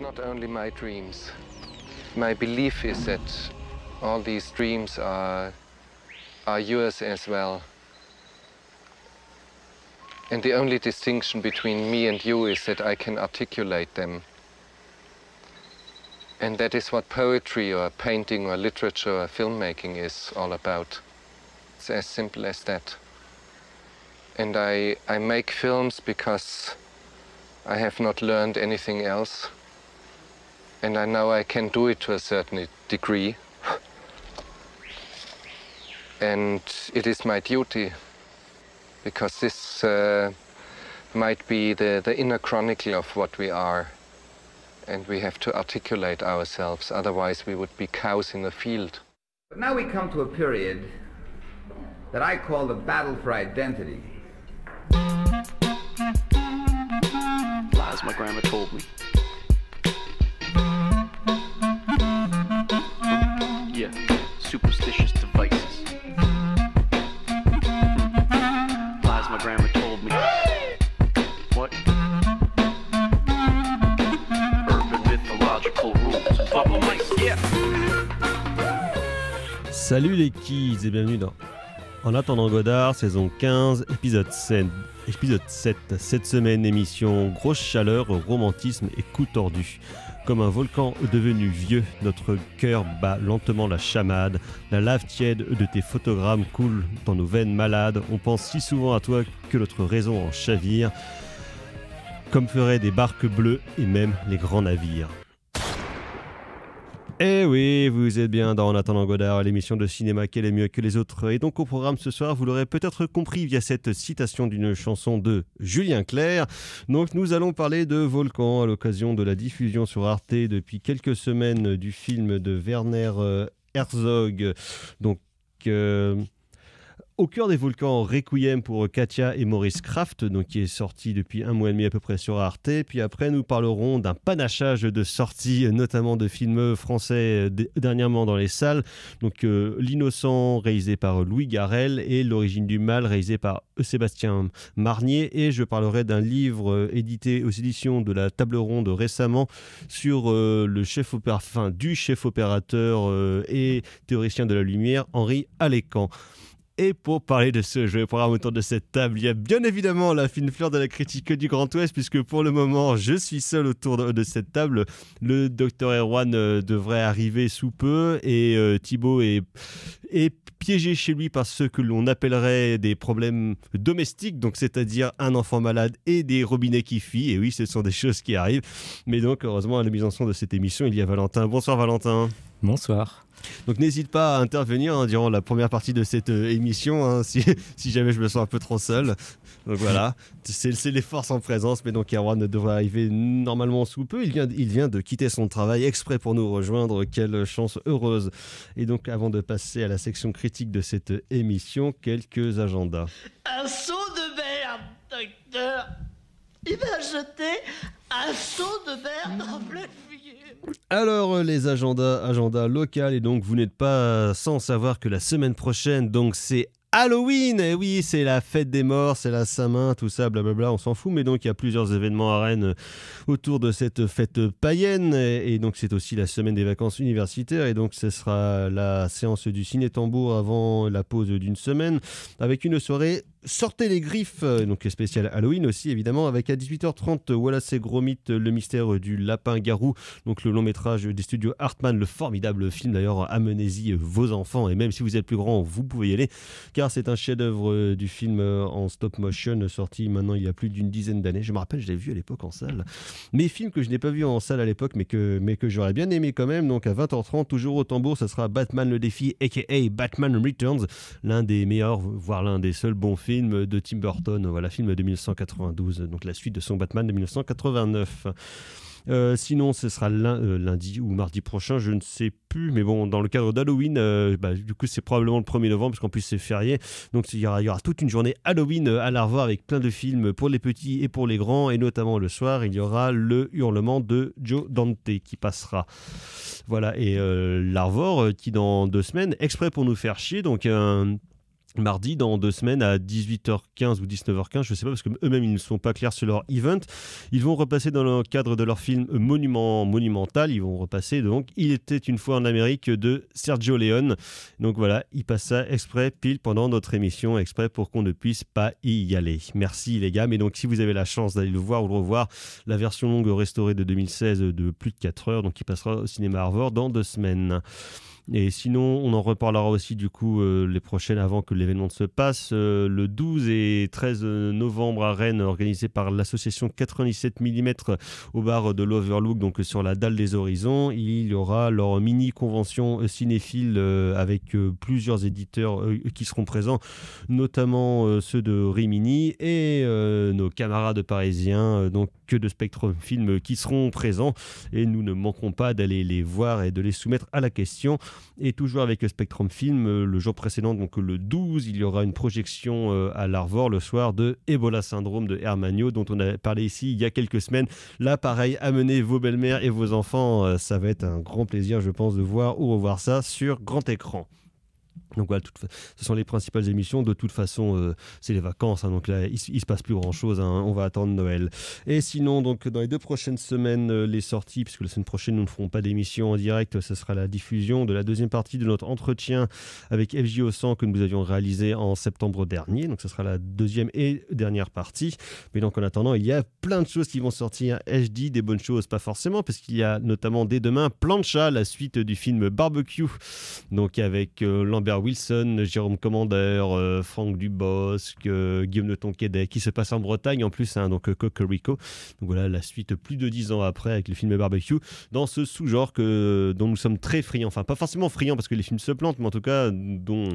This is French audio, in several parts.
It's not only my dreams. My belief is that all these dreams are yours as well. And the only distinction between me and you is that I can articulate them. And that is what poetry or painting or literature or filmmaking is all about. It's as simple as that. And I make films because I have not learned anything else. And I know I can do it to a certain degree. And it is my duty, because this might be the inner chronicle of what we are. And we have to articulate ourselves, otherwise we would be cows in the field. But now we come to a period that I call the battle for identity. Lies my grandma told me. Yeah, superstitious devices. Lies my grandma told me. What? Urban mythological rules. Bubble mice, yeah. Salut les kids et bienvenue dans En attendant Godard, saison 15, épisode 7. Cette semaine, émission grosse chaleur, romantisme et coup tordu. Comme un volcan devenu vieux, notre cœur bat lentement la chamade. La lave tiède de tes photogrammes coule dans nos veines malades. On pense si souvent à toi que notre raison en chavire, comme feraient des barques bleues et même les grands navires. Eh oui, vous êtes bien dans En attendant Godard, l'émission de cinéma qu'elle est mieux que les autres. Et donc au programme ce soir, vous l'aurez peut-être compris via cette citation d'une chanson de Julien Clerc. Donc nous allons parler de volcans à l'occasion de la diffusion sur Arte depuis quelques semaines du film de Werner Herzog. Donc... Au cœur des volcans, Requiem pour Katia et Maurice Krafft, donc qui est sorti depuis un mois et demi à peu près sur Arte. Puis après, nous parlerons d'un panachage de sorties, notamment de films français dernièrement dans les salles. Donc L'Innocent, réalisé par Louis Garrel, et L'Origine du mal, réalisé par Sébastien Marnier. Et je parlerai d'un livre édité aux éditions de la Table Ronde récemment sur du chef opérateur et théoricien de la lumière, Henri Alekan. Et pour parler de ce jeu, pour avoir autour de cette table, il y a bien évidemment la fine fleur de la critique du Grand Ouest, puisque pour le moment, je suis seul autour de cette table. Le docteur Erwan devrait arriver sous peu, et Thibaut est piégé chez lui par ce que l'on appellerait des problèmes domestiques, donc c'est-à-dire un enfant malade et des robinets qui fuient. Et oui, ce sont des choses qui arrivent. Mais donc, heureusement, à la mise en son de cette émission, il y a Valentin. Bonsoir Valentin. Bonsoir. Donc n'hésite pas à intervenir durant la première partie de cette émission si jamais je me sens un peu trop seul. Donc voilà, c'est l'effort sans présence, mais donc Erwan devrait arriver normalement sous peu. Il vient de quitter son travail exprès pour nous rejoindre, quelle chance heureuse. Et donc avant de passer à la section critique de cette émission, quelques agendas. Un saut de merde, docteur. Il va jeter un saut de merde en pleine figure. Alors les agendas local, et donc vous n'êtes pas sans savoir que la semaine prochaine, donc c'est Halloween, et oui, c'est la fête des morts, c'est la Saint-Main, tout ça, blablabla, on s'en fout, mais donc il y a plusieurs événements à Rennes autour de cette fête païenne, et donc c'est aussi la semaine des vacances universitaires, et donc ce sera la séance du ciné-tambour avant la pause d'une semaine, avec une soirée Sortez les griffes, donc spécial Halloween aussi évidemment, avec à 18h30 Wallace et Gromit, le mystère du lapin-garou, donc le long métrage des studios Hartmann, le formidable film d'ailleurs, amenez-y vos enfants, et même si vous êtes plus grand, vous pouvez y aller, car c'est un chef-d'œuvre du film en stop motion, sorti maintenant il y a plus d'une dizaine d'années. Je me rappelle, je l'ai vu à l'époque en salle, mais film que je n'ai pas vu en salle à l'époque, mais que j'aurais bien aimé quand même. Donc à 20h30, toujours au tambour, ça sera Batman le défi, aka Batman Returns, l'un des meilleurs, voire l'un des seuls bons films de Tim Burton, voilà, film de 1992, donc la suite de son Batman de 1989. Sinon, ce sera lundi ou mardi prochain, je ne sais plus, mais bon, dans le cadre d'Halloween, du coup, c'est probablement le 1er novembre, parce qu'en plus, c'est férié, donc il y aura toute une journée Halloween à la revoir, avec plein de films pour les petits et pour les grands, et notamment le soir, il y aura Le Hurlement de Joe Dante qui passera. Voilà, et l'Arvor, qui dans 2 semaines, exprès pour nous faire chier, donc mardi, dans 2 semaines, à 18h15 ou 19h15, je ne sais pas, parce qu'eux-mêmes, ils ne sont pas clairs sur leur event. Ils vont repasser dans le cadre de leur film Monumental, ils vont repasser donc « Il était une fois en Amérique » de Sergio Leone. Donc voilà, ils passent ça exprès, pile pendant notre émission, exprès pour qu'on ne puisse pas y aller. Merci les gars, mais donc si vous avez la chance d'aller le voir ou le revoir, la version longue restaurée de 2016 de plus de 4 heures, donc il passera au cinéma Harvard dans 2 semaines. Et sinon, on en reparlera aussi du coup les prochaines avant que l'événement ne se passe. Le 12 et 13 novembre à Rennes, organisé par l'association 97 mm au bar de l'Overlook, donc sur la dalle des Horizons. Il y aura leur mini-convention cinéphile avec plusieurs éditeurs qui seront présents, notamment ceux de Rimini et nos camarades parisiens, donc que de Spectrum Film qui seront présents. Et nous ne manquerons pas d'aller les voir et de les soumettre à la question. Et toujours avec Spectrum Film, le jour précédent, donc le 12, il y aura une projection à l'Arvor le soir de Ebola Syndrome de Hermagno, dont on a parlé ici il y a quelques semaines. Là, pareil, amenez vos belles-mères et vos enfants. Ça va être un grand plaisir, je pense, de voir ou revoir ça sur grand écran. Donc voilà, ce sont les principales émissions. De toute façon, c'est les vacances, hein, donc là, il ne se passe plus grand-chose, hein, on va attendre Noël. Et sinon, donc, dans les 2 prochaines semaines, les sorties, puisque la semaine prochaine, nous ne ferons pas d'émission en direct, ce sera la diffusion de la 2e partie de notre entretien avec FJO 100 que nous avions réalisé en septembre dernier. Donc ce sera la 2e et dernière partie. Mais donc en attendant, il y a plein de choses qui vont sortir. Je dis des bonnes choses, pas forcément, parce qu'il y a notamment dès demain Plancha, la suite du film Barbecue, donc avec Lambert Wilson, Jérôme Commandeur, Franck Dubosc, Guillaume de Tonquédec, qui se passe en Bretagne en plus, hein, donc Cocorico. Donc voilà la suite plus de 10 ans après avec le film Barbecue, dans ce sous-genre dont nous sommes très friands, enfin pas forcément friands parce que les films se plantent, mais en tout cas dont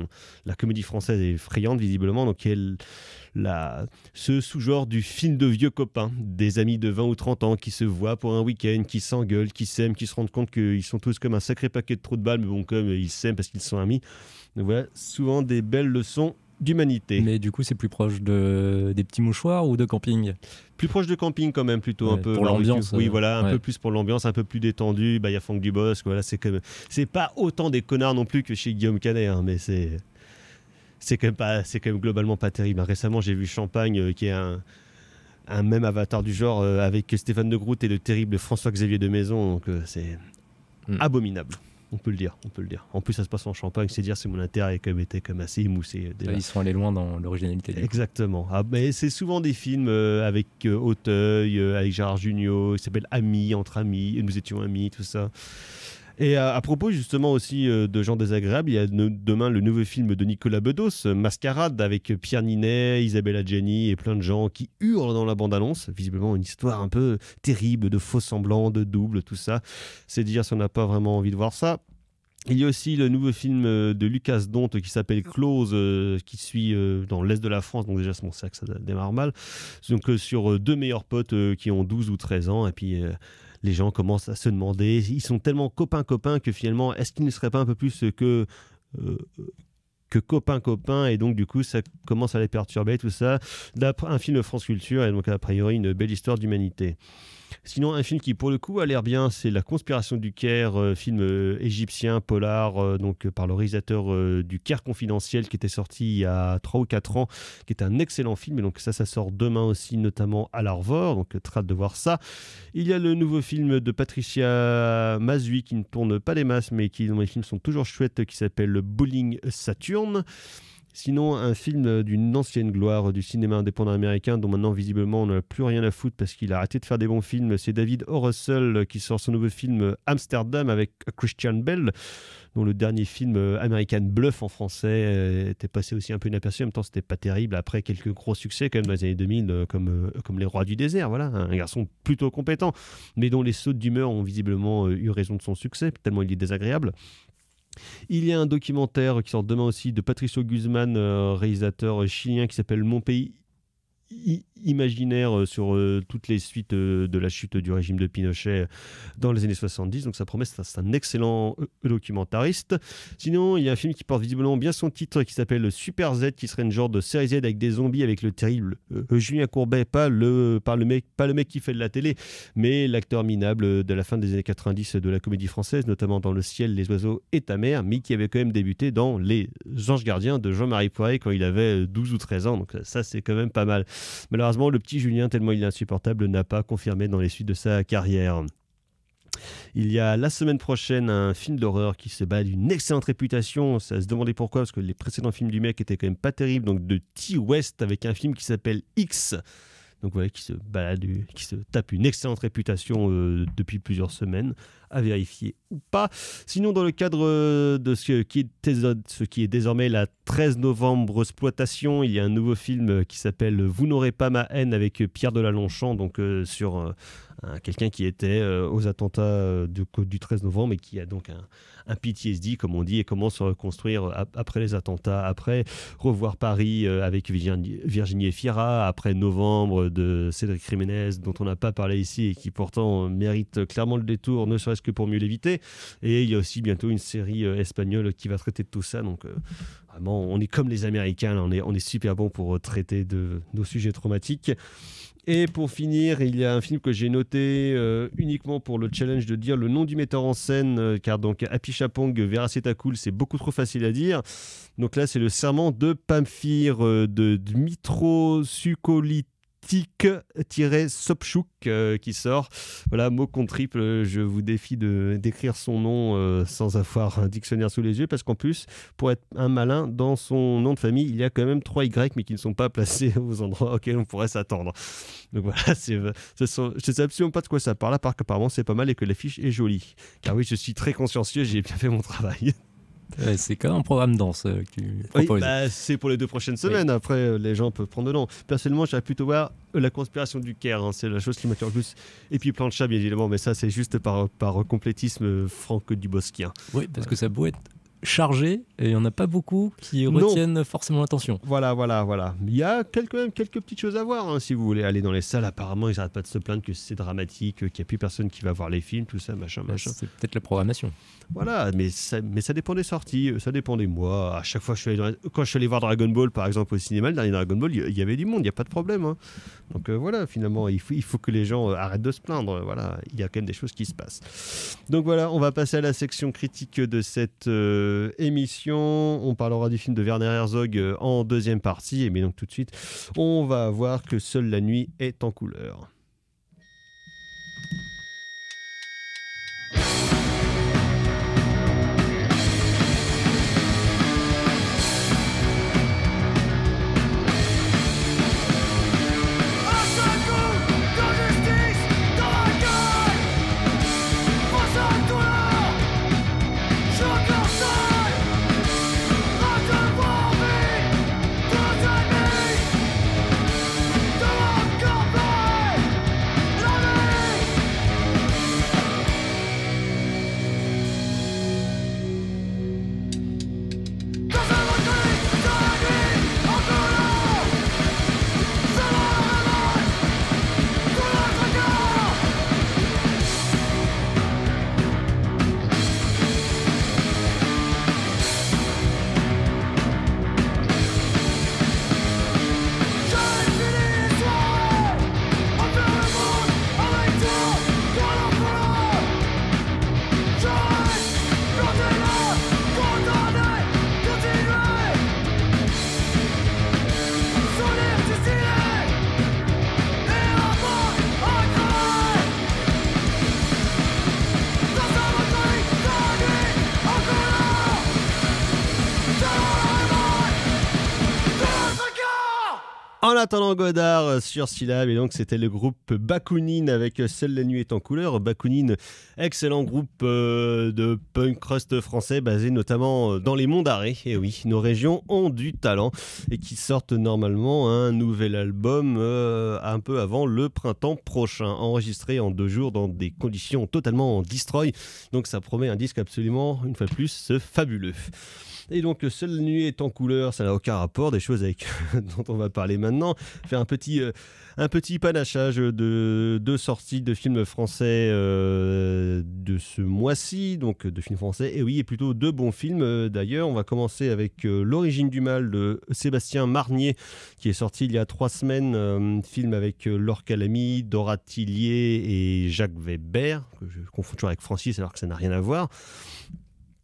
la comédie française est friande visiblement, donc elle... ce sous-genre du film de vieux copains, des amis de 20 ou 30 ans qui se voient pour un week-end, qui s'engueulent, qui s'aiment, qui se rendent compte qu'ils sont tous comme un sacré paquet de trous de balles, mais bon, comme ils s'aiment parce qu'ils sont amis. Donc voilà, souvent des belles leçons d'humanité. Mais du coup, c'est plus proche des petits mouchoirs ou de camping? Plus proche de camping quand même, plutôt, ouais, un peu pour l'ambiance. Oui, voilà, un peu plus pour l'ambiance, un peu plus détendu. Bah, y a Franck Dubosc, voilà, c'est comme... c'est pas autant des connards non plus que chez Guillaume Canet, hein, mais c'est... c'est quand même pas, c'est quand même globalement pas terrible. Récemment, j'ai vu Champagne, qui est un même avatar du genre, avec Stéphane de Groodt et le terrible François-Xavier Demaison. Donc c'est abominable. On peut le dire, on peut le dire. En plus, ça se passe en Champagne, c'est dire, c'est mon intérêt qui était comme assez émoussé. Déjà. Ils sont allés loin dans l'originalité. Exactement. Ah, mais c'est souvent des films avec Auteuil, avec Gérard Jugnot, qui s'appelle Amis, Entre Amis, Nous étions amis, tout ça. Et à propos justement aussi de gens désagréables, il y a demain le nouveau film de Nicolas Bedos, Mascarade, avec Pierre Ninet, Isabelle Adjani et plein de gens qui hurlent dans la bande-annonce. Visiblement une histoire un peu terrible de faux-semblants, de doubles, tout ça. C'est dire si on n'a pas vraiment envie de voir ça. Il y a aussi le nouveau film de Lucas Donte qui s'appelle Close, qui suit dans l'Est de la France, donc déjà c'est pour ça que ça démarre mal, donc sur 2 meilleurs potes qui ont 12 ou 13 ans, et puis... les gens commencent à se demander, ils sont tellement copains-copains que finalement, est-ce qu'ils ne seraient pas un peu plus que copains-copains, et donc du coup, ça commence à les perturber, tout ça. Un film de France Culture, et donc a priori une belle histoire d'humanité. Sinon, un film qui, pour le coup, a l'air bien, c'est La Conspiration du Caire, film égyptien, polar, donc par le réalisateur du Caire Confidentiel, qui était sorti il y a 3 ou 4 ans, qui est un excellent film. Et donc ça sort demain aussi, notamment à l'Arvor, donc hâte de voir ça. Il y a le nouveau film de Patricia Mazui, qui ne tourne pas des masses, mais dont les films sont toujours chouettes, qui s'appelle Bowling Saturne. Sinon, un film d'une ancienne gloire du cinéma indépendant américain dont maintenant, visiblement, on n'a plus rien à foutre parce qu'il a arrêté de faire des bons films. C'est David O. Russell qui sort son nouveau film Amsterdam avec Christian Bale, dont le dernier film American Bluff en français était passé aussi un peu inaperçu. En même temps, c'était pas terrible. Après, quelques gros succès quand même dans les années 2000 comme Les Rois du désert. Voilà, un garçon plutôt compétent, mais dont les sautes d'humeur ont visiblement eu raison de son succès, tellement il est désagréable. Il y a un documentaire qui sort demain aussi de Patricio Guzman, réalisateur chilien, qui s'appelle Mon Pays imaginaire sur toutes les suites de la chute du régime de Pinochet dans les années 70. Donc ça promet, c'est un excellent documentariste. Sinon, il y a un film qui porte visiblement bien son titre qui s'appelle Super Z, qui serait une genre de série Z avec des zombies, avec le terrible Julien Courbet, pas le mec qui fait de la télé, mais l'acteur minable de la fin des années 90 de la comédie française, notamment dans Le Ciel, Les Oiseaux et Ta Mère, mais qui avait quand même débuté dans Les Anges Gardiens de Jean-Marie Poiré quand il avait 12 ou 13 ans. Donc ça, c'est quand même pas mal. Malheureusement, le petit Julien, tellement il est insupportable, n'a pas confirmé dans les suites de sa carrière. Il y a la semaine prochaine un film d'horreur qui se bat d'une excellente réputation. Ça se demandait pourquoi, parce que les précédents films du mec étaient quand même pas terribles. Donc de T-West avec un film qui s'appelle X. Donc voilà, qui se balade, qui se tape une excellente réputation depuis plusieurs semaines, à vérifier ou pas. Sinon, dans le cadre de ce qui est désormais la 13 novembre exploitation, il y a un nouveau film qui s'appelle Vous n'aurez pas ma haine avec Pierre de la Longchamp, donc sur quelqu'un qui était aux attentats du 13 novembre et qui a donc un PTSD, comme on dit, et comment se reconstruire après les attentats, après Revoir Paris avec Virginie Efira, après Novembre de Cédric Jiménez, dont on n'a pas parlé ici et qui pourtant mérite clairement le détour, ne serait-ce que pour mieux l'éviter. Et il y a aussi bientôt une série espagnole qui va traiter de tout ça. Donc vraiment, on est comme les Américains, là, on est super bon pour traiter de nos sujets traumatiques. Et pour finir, il y a un film que j'ai noté uniquement pour le challenge de dire le nom du metteur en scène, car donc Happy Chapong, Veracetacul, c'est beaucoup trop facile à dire. Donc là, c'est Le Serment de Pamphire de Dmytro Sukholitsky Sopchuk qui sort. Voilà, mot contre triple, je vous défie d'écrire son nom sans avoir un dictionnaire sous les yeux, parce qu'en plus, pour être un malin, dans son nom de famille, il y a quand même 3 Y, mais qui ne sont pas placés aux endroits auxquels on pourrait s'attendre. Donc voilà, je ne sais absolument pas de quoi ça parle, à part qu'apparemment c'est pas mal et que l'affiche est jolie. Car oui, je suis très consciencieux, j'ai bien fait mon travail. Ouais, c'est quand même un programme dense que tu proposes. Oui, bah, c'est pour les 2 prochaines semaines. Oui. Après, les gens peuvent prendre dedans. Personnellement, j'aurais plutôt voir La Conspiration du Caire. Hein, c'est la chose qui m'attire le plus. Et puis Plancha, bien évidemment. Mais ça, c'est juste par complétisme Franck Duboscien. Oui, parce que ça peut être chargé et il n'y en a pas beaucoup qui retiennent forcément l'attention. Voilà. Il y a quelques petites choses à voir, hein, si vous voulez aller dans les salles. Apparemment, ils n'arrêtent pas de se plaindre que c'est dramatique, qu'il n'y a plus personne qui va voir les films, tout ça, machin. C'est peut-être la programmation. Voilà, mais ça dépend des sorties, ça dépend des mois. À chaque fois, quand je suis allé voir Dragon Ball, par exemple, au cinéma, le dernier Dragon Ball, il y avait du monde, il n'y a pas de problème. Hein. Donc voilà, finalement, il faut que les gens arrêtent de se plaindre. Voilà, il y a quand même des choses qui se passent. Donc voilà, on va passer à la section critique de cette émission. On parlera du film de Werner Herzog en deuxième partie, mais donc tout de suite, on va voir Que seule la nuit est en couleur. En attendant Godard sur Syllab, et donc c'était le groupe Bakounine avec Seule la nuit est en couleur. Bakounine, excellent groupe de punk crust français basé notamment dans les Monts d'Arrée. Et oui, nos régions ont du talent et qui sortent normalement un nouvel album un peu avant le printemps prochain, enregistré en 2 jours dans des conditions totalement destroy. Donc ça promet un disque absolument, une fois de plus, fabuleux. Et donc Seule la nuit est en couleur, ça n'a aucun rapport des choses avec dont on va parler maintenant. maintenant faire un petit panachage de deux sorties de films français de ce mois-ci, donc de films français, et oui, et plutôt deux bons films d'ailleurs. On va commencer avec L'Origine du mal de Sébastien Marnier, qui est sorti il y a 3 semaines, film avec Laure Calamy, Dora Tillier et Jacques Weber, que je confonds toujours avec Francis alors que ça n'a rien à voir.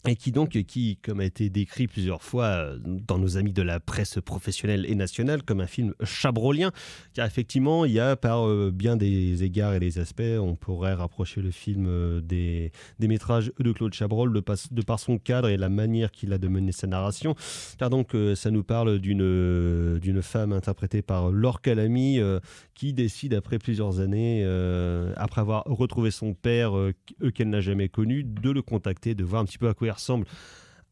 Et qui donc, comme a été décrit plusieurs fois dans nos amis de la presse professionnelle et nationale, comme un film chabrolien, car effectivement, il y a par bien des égards et des aspects, on pourrait rapprocher le film des métrages de Claude Chabrol de par son cadre et la manière qu'il a de mener sa narration, car donc ça nous parle d'une femme interprétée par Laure Calamy qui décide, après plusieurs années, après avoir retrouvé son père qu'elle n'a jamais connu, de le contacter, de voir un petit peu à quoi il ressemble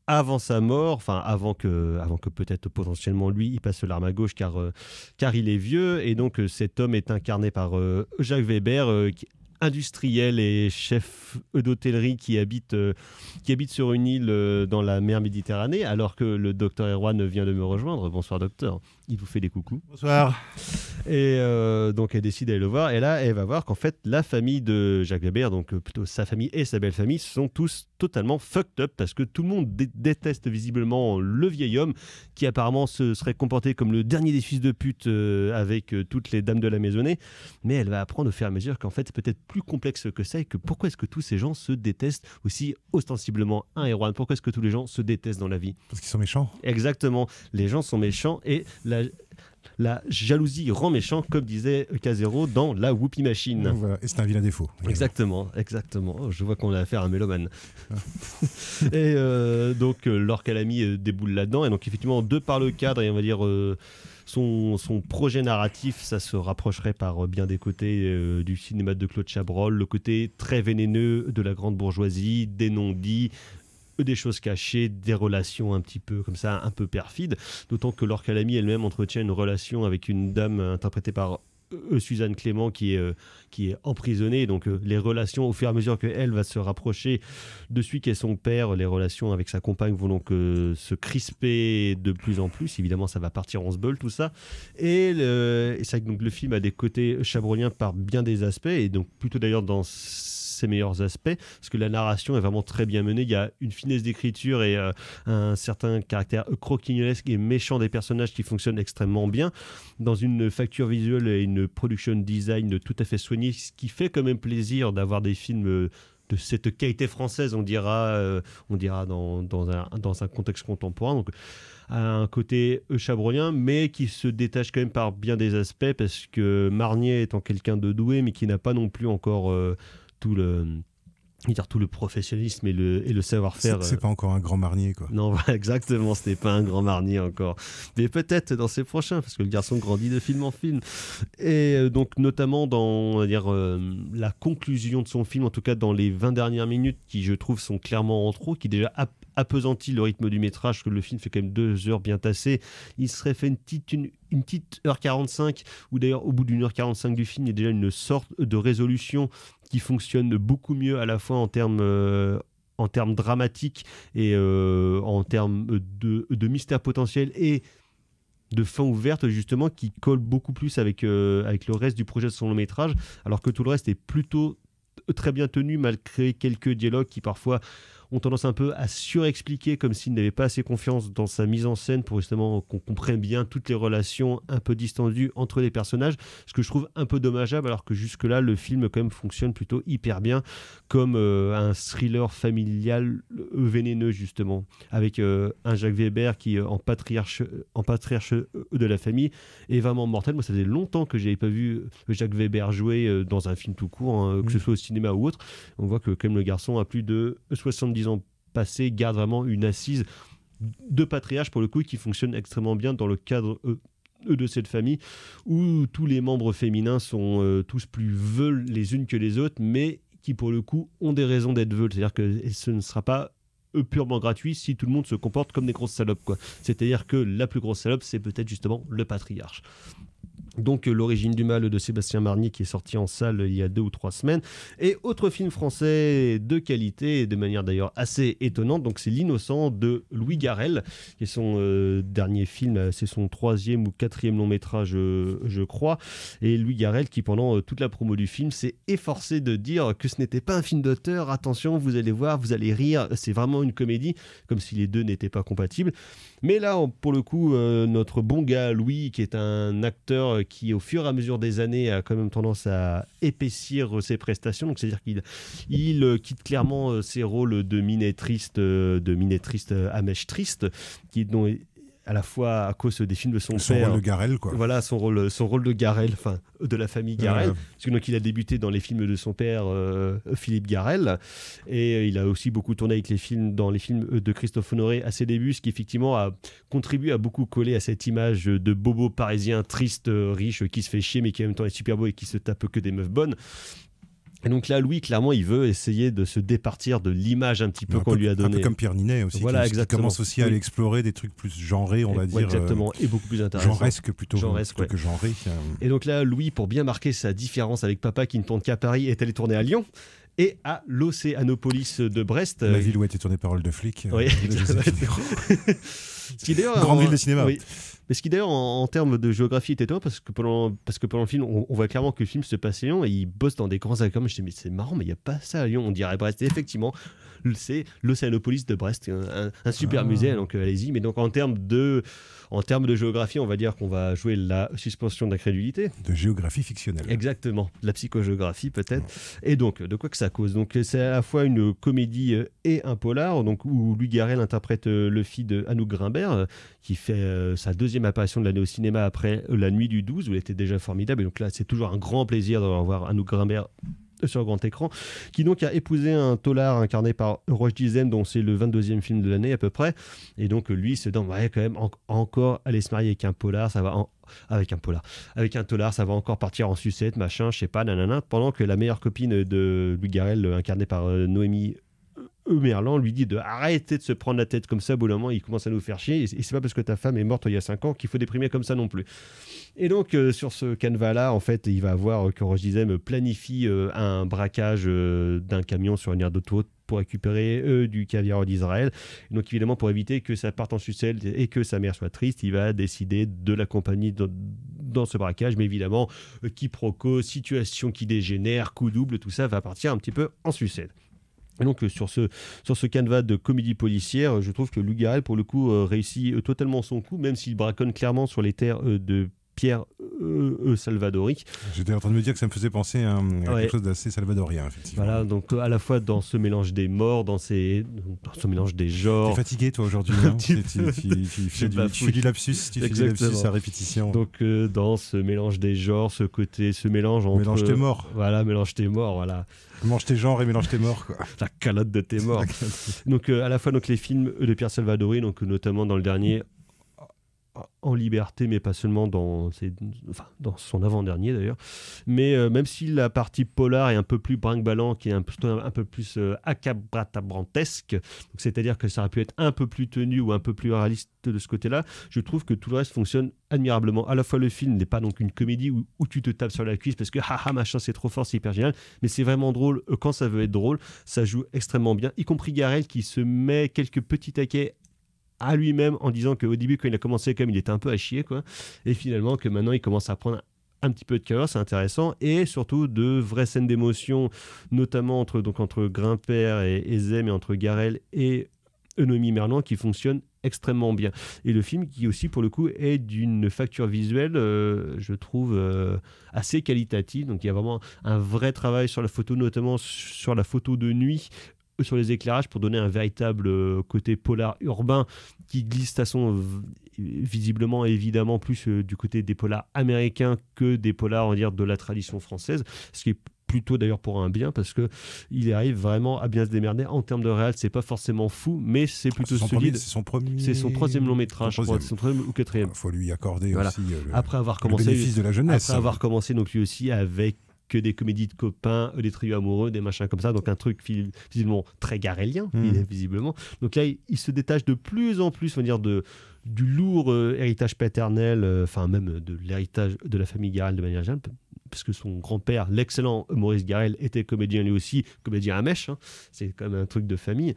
avant sa mort, enfin avant que peut-être potentiellement lui il passe l'arme à gauche, car il est vieux. Et donc cet homme est incarné par Jacques Weber, industriel et chef d'hôtellerie qui habite sur une île dans la mer Méditerranée, alors que le docteur Erwan vient de me rejoindre. Bonsoir docteur, il vous fait des coucous. Bonsoir. Et donc elle décide d'aller le voir, et là elle va voir qu'en fait la famille de Jacques Weber, donc plutôt sa famille et sa belle-famille, sont tous totalement fucked up, parce que tout le monde déteste visiblement le vieil homme qui apparemment se serait comporté comme le dernier des fils de pute avec toutes les dames de la maisonnée. Mais elle va apprendre au fur et à mesure qu'en fait c'est peut-être plus complexe que ça, et que pourquoi est-ce que tous ces gens se détestent aussi ostensiblement un Erwan? Pourquoi est-ce que tous les gens se détestent dans la vie? Parce qu'ils sont méchants. Exactement, les gens sont méchants, et la jalousie rend méchant, comme disait Casero dans La Whoopie Machine. Voilà. Et c'est un vilain défaut. Exactement, exactement. Oh, je vois qu'on a affaire à un mélomane. Ah. Et donc, Laure Calamy déboule là-dedans. Et donc, effectivement, de par le cadre, et on va dire son projet narratif, ça se rapprocherait par bien des côtés du cinéma de Claude Chabrol. Le côté très vénéneux de la grande bourgeoisie, des non-dits, des choses cachées, des relations un petit peu comme ça, un peu perfides, d'autant que Laure Calamy elle-même entretient une relation avec une dame interprétée par Suzanne Clément, qui est emprisonnée. Donc les relations, au fur et à mesure qu'elle va se rapprocher de celui qui est son père, les relations avec sa compagne vont donc se crisper de plus en plus. Évidemment, ça va partir en sbeul tout ça. Et c'est vrai que donc, le film a des côtés chabroliens par bien des aspects, et donc plutôt d'ailleurs dans ses meilleurs aspects, parce que la narration est vraiment très bien menée. Il y a une finesse d'écriture et un certain caractère croquignolesque et méchant des personnages qui fonctionnent extrêmement bien, dans une facture visuelle et une production design tout à fait soignée, ce qui fait quand même plaisir d'avoir des films de cette qualité française, on dira dans un contexte contemporain. Donc un côté chabrolien, mais qui se détache quand même par bien des aspects, parce que Marnier étant quelqu'un de doué, mais qui n'a pas non plus encore tout le professionnalisme et le savoir-faire. C'est pas encore un grand Marnier, quoi. Non, exactement, ce n'est pas un grand Marnier encore. Mais peut-être dans ses prochains, parce que le garçon grandit de film en film. Et donc, notamment dans, on va dire, la conclusion de son film, en tout cas dans les 20 dernières minutes, qui, je trouve, sont clairement en trop, qui déjà appesantit le rythme du métrage, que le film fait quand même 2 heures bien tassées. Il serait fait une petite 1h45, ou d'ailleurs au bout d'une 1h45 du film, il y a déjà une sorte de résolution qui fonctionne beaucoup mieux, à la fois en termes dramatiques et en termes de mystère potentiel et de fin ouverte, justement, qui colle beaucoup plus avec le reste du projet de son long métrage, alors que tout le reste est plutôt très bien tenu, malgré quelques dialogues qui parfois ont tendance un peu à surexpliquer, comme s'il n'avait pas assez confiance dans sa mise en scène pour justement qu'on comprenne bien toutes les relations un peu distendues entre les personnages, ce que je trouve un peu dommageable, alors que jusque-là le film quand même fonctionne plutôt hyper bien comme un thriller familial vénéneux, justement, avec un Jacques Weber qui en patriarche de la famille est vraiment mortel. Moi, ça faisait longtemps que j'avais pas vu Jacques Weber jouer dans un film tout court, hein, que ce soit au cinéma ou autre. On voit que comme le garçon a plus de 70 ans passés, garde vraiment une assise de patriarche, pour le coup, qui fonctionne extrêmement bien dans le cadre de cette famille, où tous les membres féminins sont tous plus veules les unes que les autres, mais qui pour le coup ont des raisons d'être veules. C'est-à-dire que ce ne sera pas purement gratuit si tout le monde se comporte comme des grosses salopes, quoi. C'est-à-dire que la plus grosse salope, c'est peut-être justement le patriarche. Donc L'Origine du mal de Sébastien Marnier qui est sorti en salle il y a 2 ou 3 semaines. Et autre film français de qualité et de manière d'ailleurs assez étonnante, donc c'est L'Innocent de Louis Garrel qui est son dernier film, c'est son 3e ou 4e long métrage je crois. Et Louis Garrel qui pendant toute la promo du film s'est efforcé de dire que ce n'était pas un film d'auteur, attention vous allez voir, vous allez rire, c'est vraiment une comédie, comme si les deux n'étaient pas compatibles. Mais là pour le coup notre bon gars Louis qui est un acteur qui au fur et à mesure des années a quand même tendance à épaissir ses prestations, donc c'est-à-dire qu'il quitte clairement ses rôles de minet triste à mèche triste, qui dont à la fois à cause des films de son père. Son rôle de Garrel, quoi. Voilà, son rôle de Garrel, enfin, de la famille Garrel. Parce que donc, il a débuté dans les films de son père, Philippe Garrel. Et il a aussi beaucoup tourné dans les films de Christophe Honoré à ses débuts, ce qui, effectivement, a contribué à beaucoup coller à cette image de bobo parisien, triste, riche, qui se fait chier, mais qui, en même temps, est super beau et qui se tape que des meufs bonnes. Et donc là, Louis, clairement, il veut essayer de se départir de l'image un petit peu qu'on lui a donnée. Un peu comme Pierre Ninet aussi, voilà, qui commence aussi à aller explorer des trucs plus genrés, on va dire. Exactement, et beaucoup plus intéressant. Genresque plutôt que genré. Et donc là, Louis, pour bien marquer sa différence avec papa qui ne tourne qu'à Paris, est allé tourner à Lyon. Et à l'Océanopolis de Brest. La ville où a été tournée Parole de flic. Oui, grande ville de cinéma. Oui. Mais ce qui d'ailleurs en termes de géographie était étonnant parce que pendant le film on voit clairement que le film se passe à Lyon et il bosse dans des grands accords. Je dis mais c'est marrant mais il n'y a pas ça à Lyon, on dirait Brest. Et effectivement c'est l'Océanopolis de Brest, un super musée, donc allez-y. Mais donc en termes de géographie on va dire qu'on va jouer la suspension d'incrédulité. De géographie fictionnelle. Exactement, la psychogéographie peut-être. Et donc de quoi que ça cause. Donc c'est à la fois une comédie et un polar, donc où Louis Garrel interprète le fils de Anouk Grinberg qui fait sa deuxième apparition de l'année au cinéma après La Nuit du 12 où elle était déjà formidable. Et donc là c'est toujours un grand plaisir de revoir Anouk Grinberg sur grand écran, qui donc a épousé un taulard incarné par Roche Dizem, dont c'est le 22e film de l'année à peu près. Et donc lui se dit ouais, quand même encore aller se marier avec un polar, ça va avec un taulard, ça va encore partir en sucette, machin, je sais pas, nanana. Pendant que la meilleure copine de Louis Garrel, incarnée par Noémie Merland, lui dit de arrêter de se prendre la tête comme ça. Au bout d'un moment il commence à nous faire chier et c'est pas parce que ta femme est morte il y a 5 ans qu'il faut déprimer comme ça non plus. Et donc sur ce canevas là en fait il va avoir que Roche Dizem planifie un braquage d'un camion sur une aire d'autoroute pour récupérer du caviar d'Israël. Donc évidemment pour éviter que ça parte en sucette et que sa mère soit triste, il va décider de l'accompagner dans ce braquage, mais évidemment quiproquo, situation qui dégénère, coup double, tout ça va partir un petit peu en sucette. Et donc sur ce canevas de comédie policière, je trouve que Louis Garrel pour le coup réussit totalement son coup, même s'il braconne clairement sur les terres de Pierre Salvadori. J'étais en train de me dire que ça me faisait penser à quelque chose d'assez salvadorien, effectivement. Voilà, donc à la fois dans ce mélange des morts, dans ce mélange des genres. T'es fatigué, toi, aujourd'hui, hein. Tu fais du lapsus à répétition. Donc dans ce mélange des genres, ce mélange entre... Mélange tes morts. Voilà, mélange tes morts, voilà. Mélange tes genres et mélange tes morts, quoi. La calotte de tes morts. Donc à la fois donc, les films de Pierre Salvadori, donc, notamment dans le dernier... En liberté, mais pas seulement dans son avant-dernier d'ailleurs. Mais même si la partie polar est un peu plus brinque-ballant, qui est un peu plus acabratabrantesque, c'est-à-dire que ça aurait pu être un peu plus tenu ou un peu plus réaliste de ce côté-là, je trouve que tout le reste fonctionne admirablement. À la fois le film n'est pas donc une comédie où tu te tapes sur la cuisse parce que haha machin c'est trop fort, c'est hyper génial, mais c'est vraiment drôle quand ça veut être drôle, ça joue extrêmement bien, y compris Garrel qui se met quelques petits taquets à lui-même en disant qu'au début quand il a commencé comme il était un peu à chier quoi, et finalement que maintenant il commence à prendre un petit peu de cœur, c'est intéressant, et surtout de vraies scènes d'émotion, notamment entre Grimpère et Zem et entre Garrel et Noémie Merland qui fonctionnent extrêmement bien. Et le film qui aussi pour le coup est d'une facture visuelle je trouve assez qualitative, donc il y a vraiment un vrai travail sur la photo, notamment sur la photo de nuit, sur les éclairages pour donner un véritable côté polar urbain qui glisse de toute façon visiblement évidemment plus du côté des polars américains que des polars on va dire de la tradition française, ce qui est plutôt d'ailleurs pour un bien parce que il arrive vraiment à bien se démerder en termes de réel, c'est pas forcément fou mais c'est plutôt solide. C'est son 3e long métrage, je crois, son 3e ou 4e. Faut lui accorder voilà. Aussi le bénéfice de la jeunesse. Après avoir commencé donc lui aussi avec que des comédies de copains, des trios amoureux, des machins comme ça, donc un truc visiblement très garélien, visiblement. Donc là, il se détache de plus en plus, on va dire, du lourd héritage paternel, enfin même de l'héritage de la famille Garrel de manière générale, parce que son grand-père, l'excellent Maurice Garrel, était comédien lui aussi, comédien à mèche, hein, c'est quand même un truc de famille.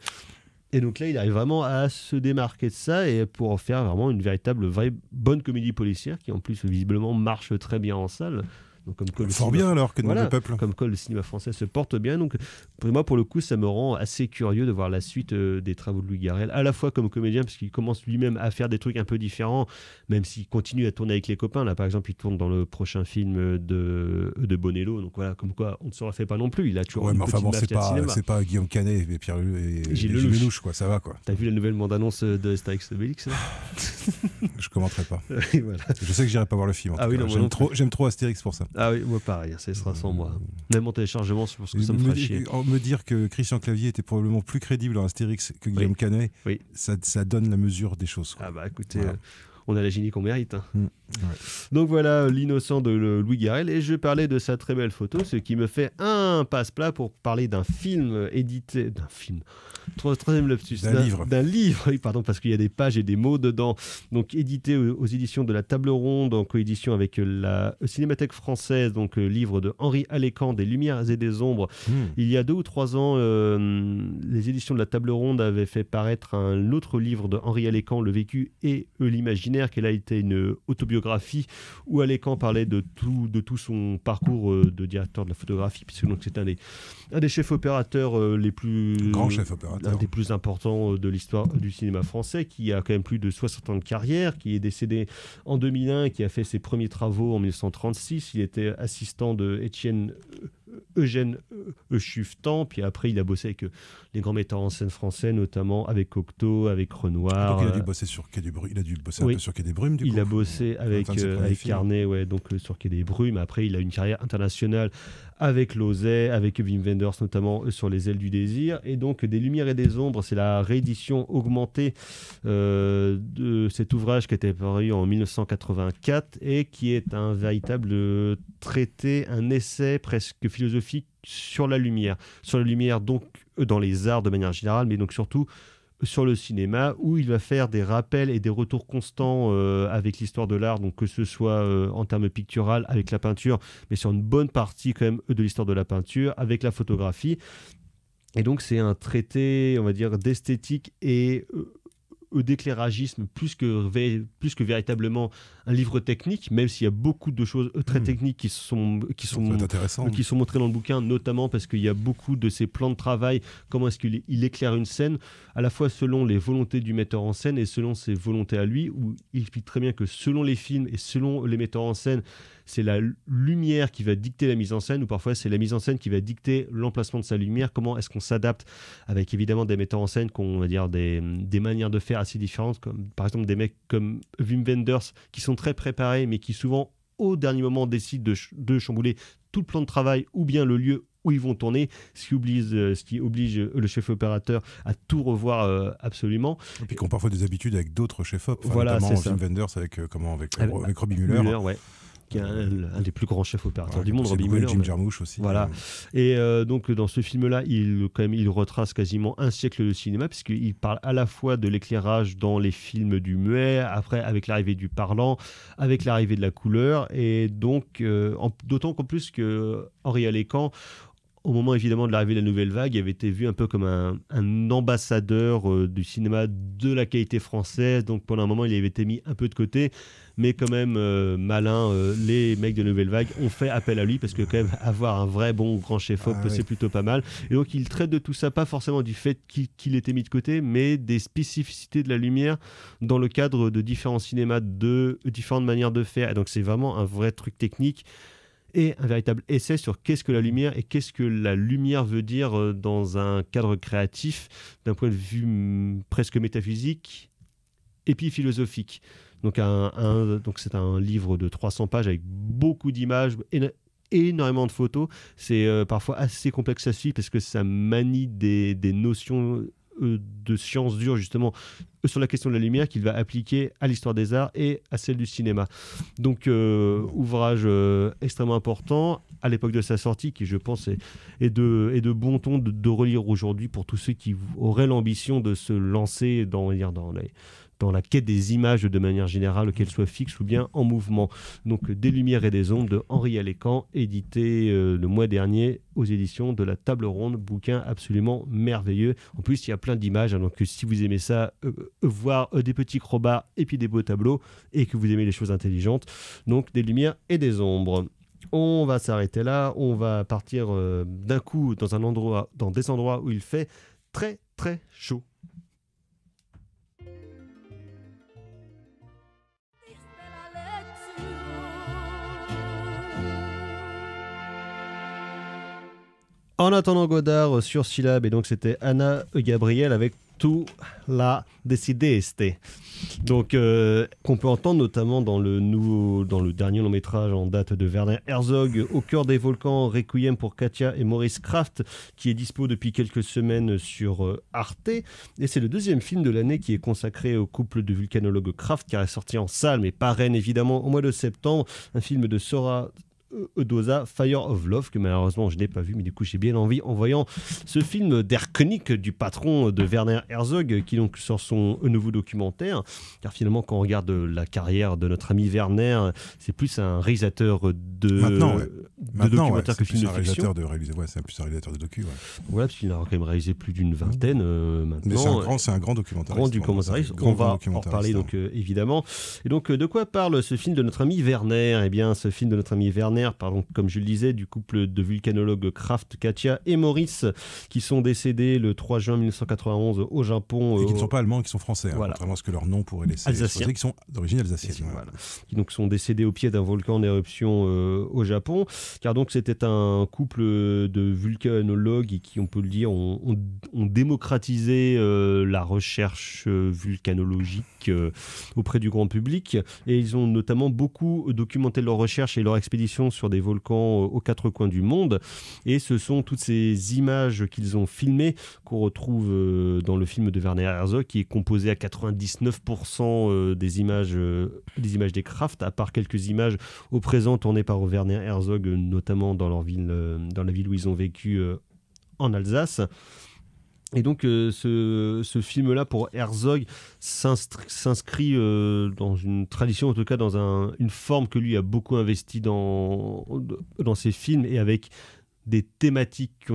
Et donc là, il arrive vraiment à se démarquer de ça et pour en faire vraiment une véritable, vraie bonne comédie policière qui, en plus, visiblement, marche très bien en salle. Donc, comme quoi, fort bien alors que voilà, le peuple. Comme quoi le cinéma français se porte bien. Donc, pour moi, pour le coup, ça me rend assez curieux de voir la suite des travaux de Louis Garrel, à la fois comme comédien, parce qu'il commence lui-même à faire des trucs un peu différents, même s'il continue à tourner avec les copains. Là, par exemple, il tourne dans le prochain film de Bonello. Donc voilà, comme quoi on ne se refait pas non plus. Il a toujours une petite mafia de cinéma. C'est pas Guillaume Canet et Pierre Gilles Lelouch, quoi. Ça va, quoi. T'as vu la nouvelle bande-annonce de Astérix Obélix? Je commenterai pas. Voilà. Je sais que j'irai pas voir le film. Ah oui, j'aime trop Astérix pour ça. Ah oui, moi pareil, ça sera sans moi. Même en téléchargement, je pense que ça me fera chier. Me dire que Christian Clavier était probablement plus crédible en Astérix que Guillaume Canet, ça donne la mesure des choses, quoi. Ah bah écoutez, voilà. On a la génie qu'on mérite, hein. Donc voilà L'Innocent de Louis Garrel, et je parlais de sa très belle photo, ce qui me fait un passe-plat pour parler d'un film édité, d'un film, troisième lapsus, d'un livre, oui, pardon, parce qu'il y a des pages et des mots dedans, donc édité aux éditions de la Table Ronde, en coédition avec la Cinémathèque française, donc livre de Henri Alekan, Des Lumières et des Ombres. Il y a 2 ou 3 ans, les éditions de la Table Ronde avaient fait paraître un autre livre de Henri Alekan, Le Vécu et l'Imaginaire, qui a été une autobiographie où Alekan parlait de tout son parcours de directeur de la photographie, puisque c'est un des chefs opérateurs les plus... Grand chef opérateur. Un des plus importants de l'histoire du cinéma français, qui a quand même plus de 60 ans de carrière, qui est décédé en 2001, qui a fait ses premiers travaux en 1936. Il était assistant de Eugène Chuftan, puis après il a bossé avec les grands metteurs en scène français, notamment avec Cocteau, avec Renoir. Donc il a dû bosser sur Quai des Brumes, sur Quai des Brumes, du coup. Il a bossé avec Carnet, donc sur Quai des Brumes. Après il a une carrière internationale avec Lauzet, avec Wim Wenders, notamment sur Les Ailes du Désir. Et donc Des Lumières et des Ombres, c'est la réédition augmentée de cet ouvrage qui était paru en 1984 et qui est un véritable traité, un essai presque philosophique sur la lumière, donc dans les arts de manière générale, mais donc surtout sur le cinéma, où il va faire des rappels et des retours constants avec l'histoire de l'art, donc que ce soit en termes pictural avec la peinture, mais sur une bonne partie quand même de l'histoire de la peinture, avec la photographie. Et donc c'est un traité, on va dire, d'esthétique et d'éclairagisme plus que véritablement un livre technique, même s'il y a beaucoup de choses très techniques qui sont montrées dans le bouquin, notamment parce qu'il y a beaucoup de ses plans de travail, comment est-ce qu'il éclaire une scène, à la fois selon les volontés du metteur en scène et selon ses volontés à lui, où il explique très bien que selon les films et selon les metteurs en scène, c'est la lumière qui va dicter la mise en scène, ou parfois c'est la mise en scène qui va dicter l'emplacement de sa lumière. Comment est-ce qu'on s'adapte, avec évidemment des metteurs en scène qu'on va dire des manières de faire assez différentes, comme par exemple des mecs comme Wim Wenders qui sont très préparés mais qui souvent au dernier moment décident de chambouler tout le plan de travail ou bien le lieu où ils vont tourner, ce qui oblige le chef opérateur à tout revoir absolument. Et puis qui ont parfois des habitudes avec d'autres chefs op, voilà, notamment Wim Wenders avec Robbie Muller. Qui est un des plus grands chefs opérateurs du monde, Robbie Muller. Jim Jarmusch aussi. Voilà. Et donc dans ce film-là, il retrace quasiment un siècle de cinéma, puisqu'il parle à la fois de l'éclairage dans les films du muet, après avec l'arrivée du parlant, avec l'arrivée de la couleur, et donc d'autant qu'en plus que Henri Alekan, au moment évidemment de l'arrivée de la nouvelle vague, il avait été vu un peu comme un ambassadeur du cinéma de la qualité française. Donc pendant un moment, il avait été mis un peu de côté. Mais quand même, malin, les mecs de nouvelle vague ont fait appel à lui, parce que quand même, avoir un vrai bon grand chef-op, c'est plutôt pas mal. Et donc, il traite de tout ça, pas forcément du fait qu'il était mis de côté, mais des spécificités de la lumière dans le cadre de différents cinémas, de différentes manières de faire. Et donc, c'est vraiment un vrai truc technique et un véritable essai sur qu'est-ce que la lumière et qu'est-ce que la lumière veut dire dans un cadre créatif, d'un point de vue presque métaphysique et puis philosophique. Donc c'est un livre de 300 pages avec beaucoup d'images, énormément de photos. C'est parfois assez complexe à suivre parce que ça manie des notions de sciences dures justement sur la question de la lumière qu'il va appliquer à l'histoire des arts et à celle du cinéma. Donc ouvrage extrêmement important à l'époque de sa sortie, qui je pense est de bon ton de relire aujourd'hui pour tous ceux qui auraient l'ambition de se lancer dans la quête des images de manière générale, qu'elles soient fixes ou bien en mouvement. Donc Des Lumières et des Ombres de Henri Alekan, édité le mois dernier aux éditions de la Table Ronde, bouquin absolument merveilleux. En plus, il y a plein d'images, hein, donc si vous aimez ça, voir des petits crobards et puis des beaux tableaux, et que vous aimez les choses intelligentes, donc Des Lumières et des Ombres. On va s'arrêter là, on va partir d'un coup dans des endroits où il fait très très chaud. En attendant Godard sur Syllab, et donc c'était Anna Gabriel avec Tu la decideste, donc qu'on peut entendre notamment dans le dernier long métrage en date de Werner Herzog, Au coeur des volcans, Requiem pour Katia et Maurice Krafft, qui est dispo depuis quelques semaines sur Arte, et c'est le deuxième film de l'année qui est consacré au couple de vulcanologues Krafft, qui est sorti en salle mais pas Rennes évidemment au mois de septembre, un film de Sora Eudosa, Fire of Love, que malheureusement je n'ai pas vu, mais du coup j'ai bien envie en voyant ce film d'air conique du patron de Werner Herzog, qui donc sort son nouveau documentaire, car finalement quand on regarde la carrière de notre ami Werner, c'est plus un réalisateur de documentaire que film de fiction. Ouais, c'est plus un réalisateur de docu. Ouais. Voilà, parce qu'il a quand même réalisé plus d'une vingtaine maintenant. Mais c'est un grand documentaire. On va en parler donc évidemment. Et donc de quoi parle ce film de notre ami Werner? Eh bien, ce film de notre ami Werner, pardon, comme je le disais, du couple de vulcanologues Krafft, Katia et Maurice, qui sont décédés le 3 juin 1991 au Japon. Et qui ne sont pas allemands, qui sont français, voilà, hein, contrairement à ce que leur nom pourrait laisser. Alsaciens. Qui sont d'origine alsacienne. Alsaciens, ouais. Voilà. Qui donc sont décédés au pied d'un volcan en éruption au Japon, car donc c'était un couple de vulcanologues qui, on peut le dire, ont démocratisé la recherche vulcanologique auprès du grand public, et ils ont notamment beaucoup documenté leurs recherches et leurs expéditions sur des volcans aux quatre coins du monde, et ce sont toutes ces images qu'ils ont filmées qu'on retrouve dans le film de Werner Herzog, qui est composé à 99% des images des Krafft, à part quelques images au présent tournées par Werner Herzog, notamment dans la ville où ils ont vécu en Alsace. Et donc ce film-là, pour Herzog, s'inscrit dans une tradition, en tout cas dans une forme que lui a beaucoup investi dans ses films, et avec des thématiques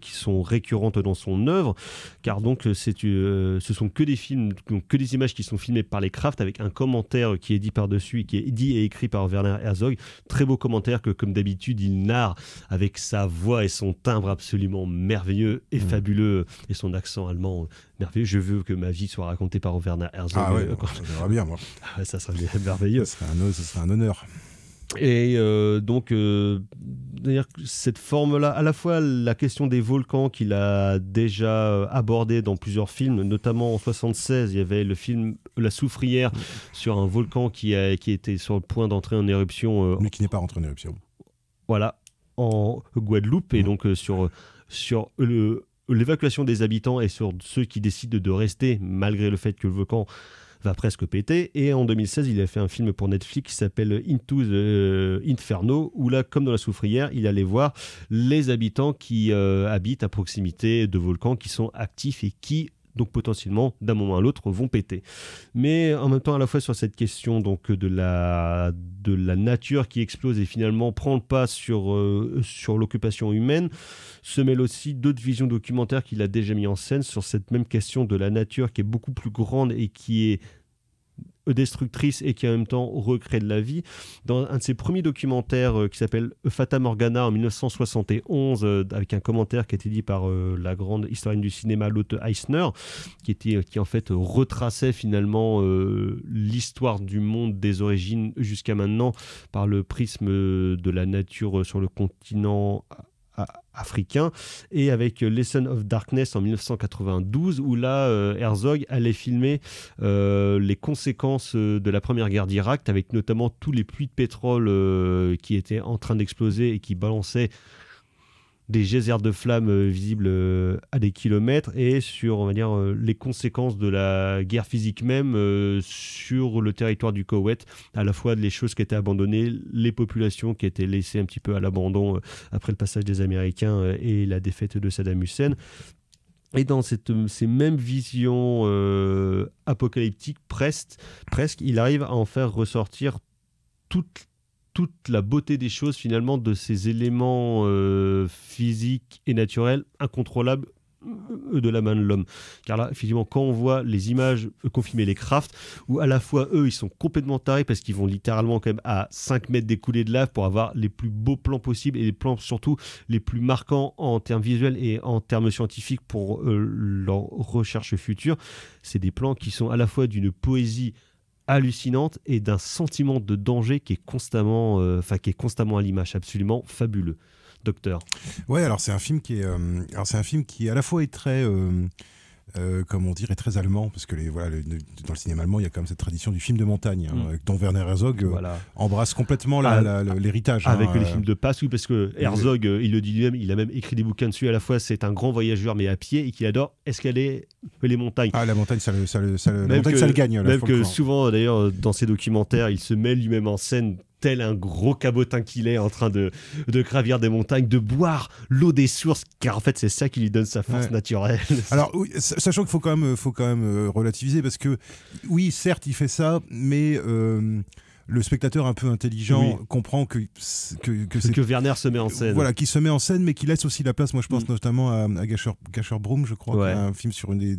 qui sont récurrentes dans son œuvre, car donc ce sont que des films, donc que des images qui sont filmées par les Krafft, avec un commentaire qui est dit par-dessus et qui est dit et écrit par Werner Herzog. Très beau commentaire que, comme d'habitude, il narre avec sa voix et son timbre absolument merveilleux et fabuleux, et son accent allemand merveilleux. Je veux que ma vie soit racontée par Werner Herzog. Ah ouais, ça serait bien, moi. Ça serait merveilleux. Ça serait un honneur. Et donc, cette forme-là, à la fois la question des volcans qu'il a déjà abordée dans plusieurs films, notamment en 1976, il y avait le film La Soufrière, sur un volcan qui était sur le point d'entrer en éruption. Mais qui n'est pas rentré en éruption. Voilà, en Guadeloupe, et donc sur l'évacuation des habitants et sur ceux qui décident de rester, malgré le fait que le volcan va presque péter. Et en 2016, il a fait un film pour Netflix qui s'appelle Into the Inferno, où là, comme dans La Soufrière, il allait voir les habitants qui habitent à proximité de volcans qui sont actifs et qui, donc potentiellement, d'un moment à l'autre, vont péter. Mais en même temps, à la fois sur cette question donc de la nature qui explose et finalement prend le pas sur l'occupation humaine, se mêlent aussi d'autres visions documentaires qu'il a déjà mis en scène sur cette même question de la nature, qui est beaucoup plus grande et qui est destructrice et qui en même temps recrée de la vie. Dans un de ses premiers documentaires qui s'appelle Fata Morgana en 1971, avec un commentaire qui a été dit par la grande historienne du cinéma Lotte Eisner, qui en fait retraçait finalement l'histoire du monde des origines jusqu'à maintenant par le prisme de la nature sur le continent africain, et avec Lesson of Darkness en 1992, où là Herzog allait filmer les conséquences de la première guerre d'Irak, avec notamment tous les puits de pétrole qui étaient en train d'exploser et qui balançaient des geysers de flammes visibles à des kilomètres, et sur, on va dire, les conséquences de la guerre physique même sur le territoire du Koweït, à la fois les choses qui étaient abandonnées, les populations qui étaient laissées un petit peu à l'abandon après le passage des Américains et la défaite de Saddam Hussein. Et dans ces mêmes visions apocalyptiques presque, il arrive à en faire ressortir toute la beauté des choses, finalement, de ces éléments physiques et naturels incontrôlables de la main de l'homme. Car là, effectivement, quand on voit les images qu'ont filmées les Krafft, où à la fois eux, ils sont complètement tarés parce qu'ils vont littéralement quand même à 5 mètres des coulées de lave pour avoir les plus beaux plans possibles et les plans surtout les plus marquants en termes visuels et en termes scientifiques pour leur recherche future. C'est des plans qui sont à la fois d'une poésie hallucinante et d'un sentiment de danger qui est constamment, à l'image, absolument fabuleux. Docteur. Ouais, alors c'est un film qui est, à la fois est très, comment dire, est très allemand, parce que dans le cinéma allemand, il y a quand même cette tradition du film de montagne, hein, dont Werner Herzog embrasse complètement l'héritage. Avec les films de passe, oui, parce que Herzog, il le dit lui-même, il a même écrit des bouquins dessus. À la fois, c'est un grand voyageur, mais à pied, et qu'il adore escalader les montagnes. Ah, la montagne, ça le gagne. Même que souvent, d'ailleurs, dans ses documentaires, il se met lui-même en scène tel un gros cabotin qu'il est en train de gravir des montagnes, de boire l'eau des sources, car en fait c'est ça qui lui donne sa force naturelle. Alors oui, sachant qu'il faut quand même, relativiser, parce que oui, certes il fait ça, mais le spectateur un peu intelligent comprend que Werner se met en scène. Voilà, qui se met en scène, mais qui laisse aussi la place. Moi, je pense notamment à Gasher Broom, je crois, un film sur des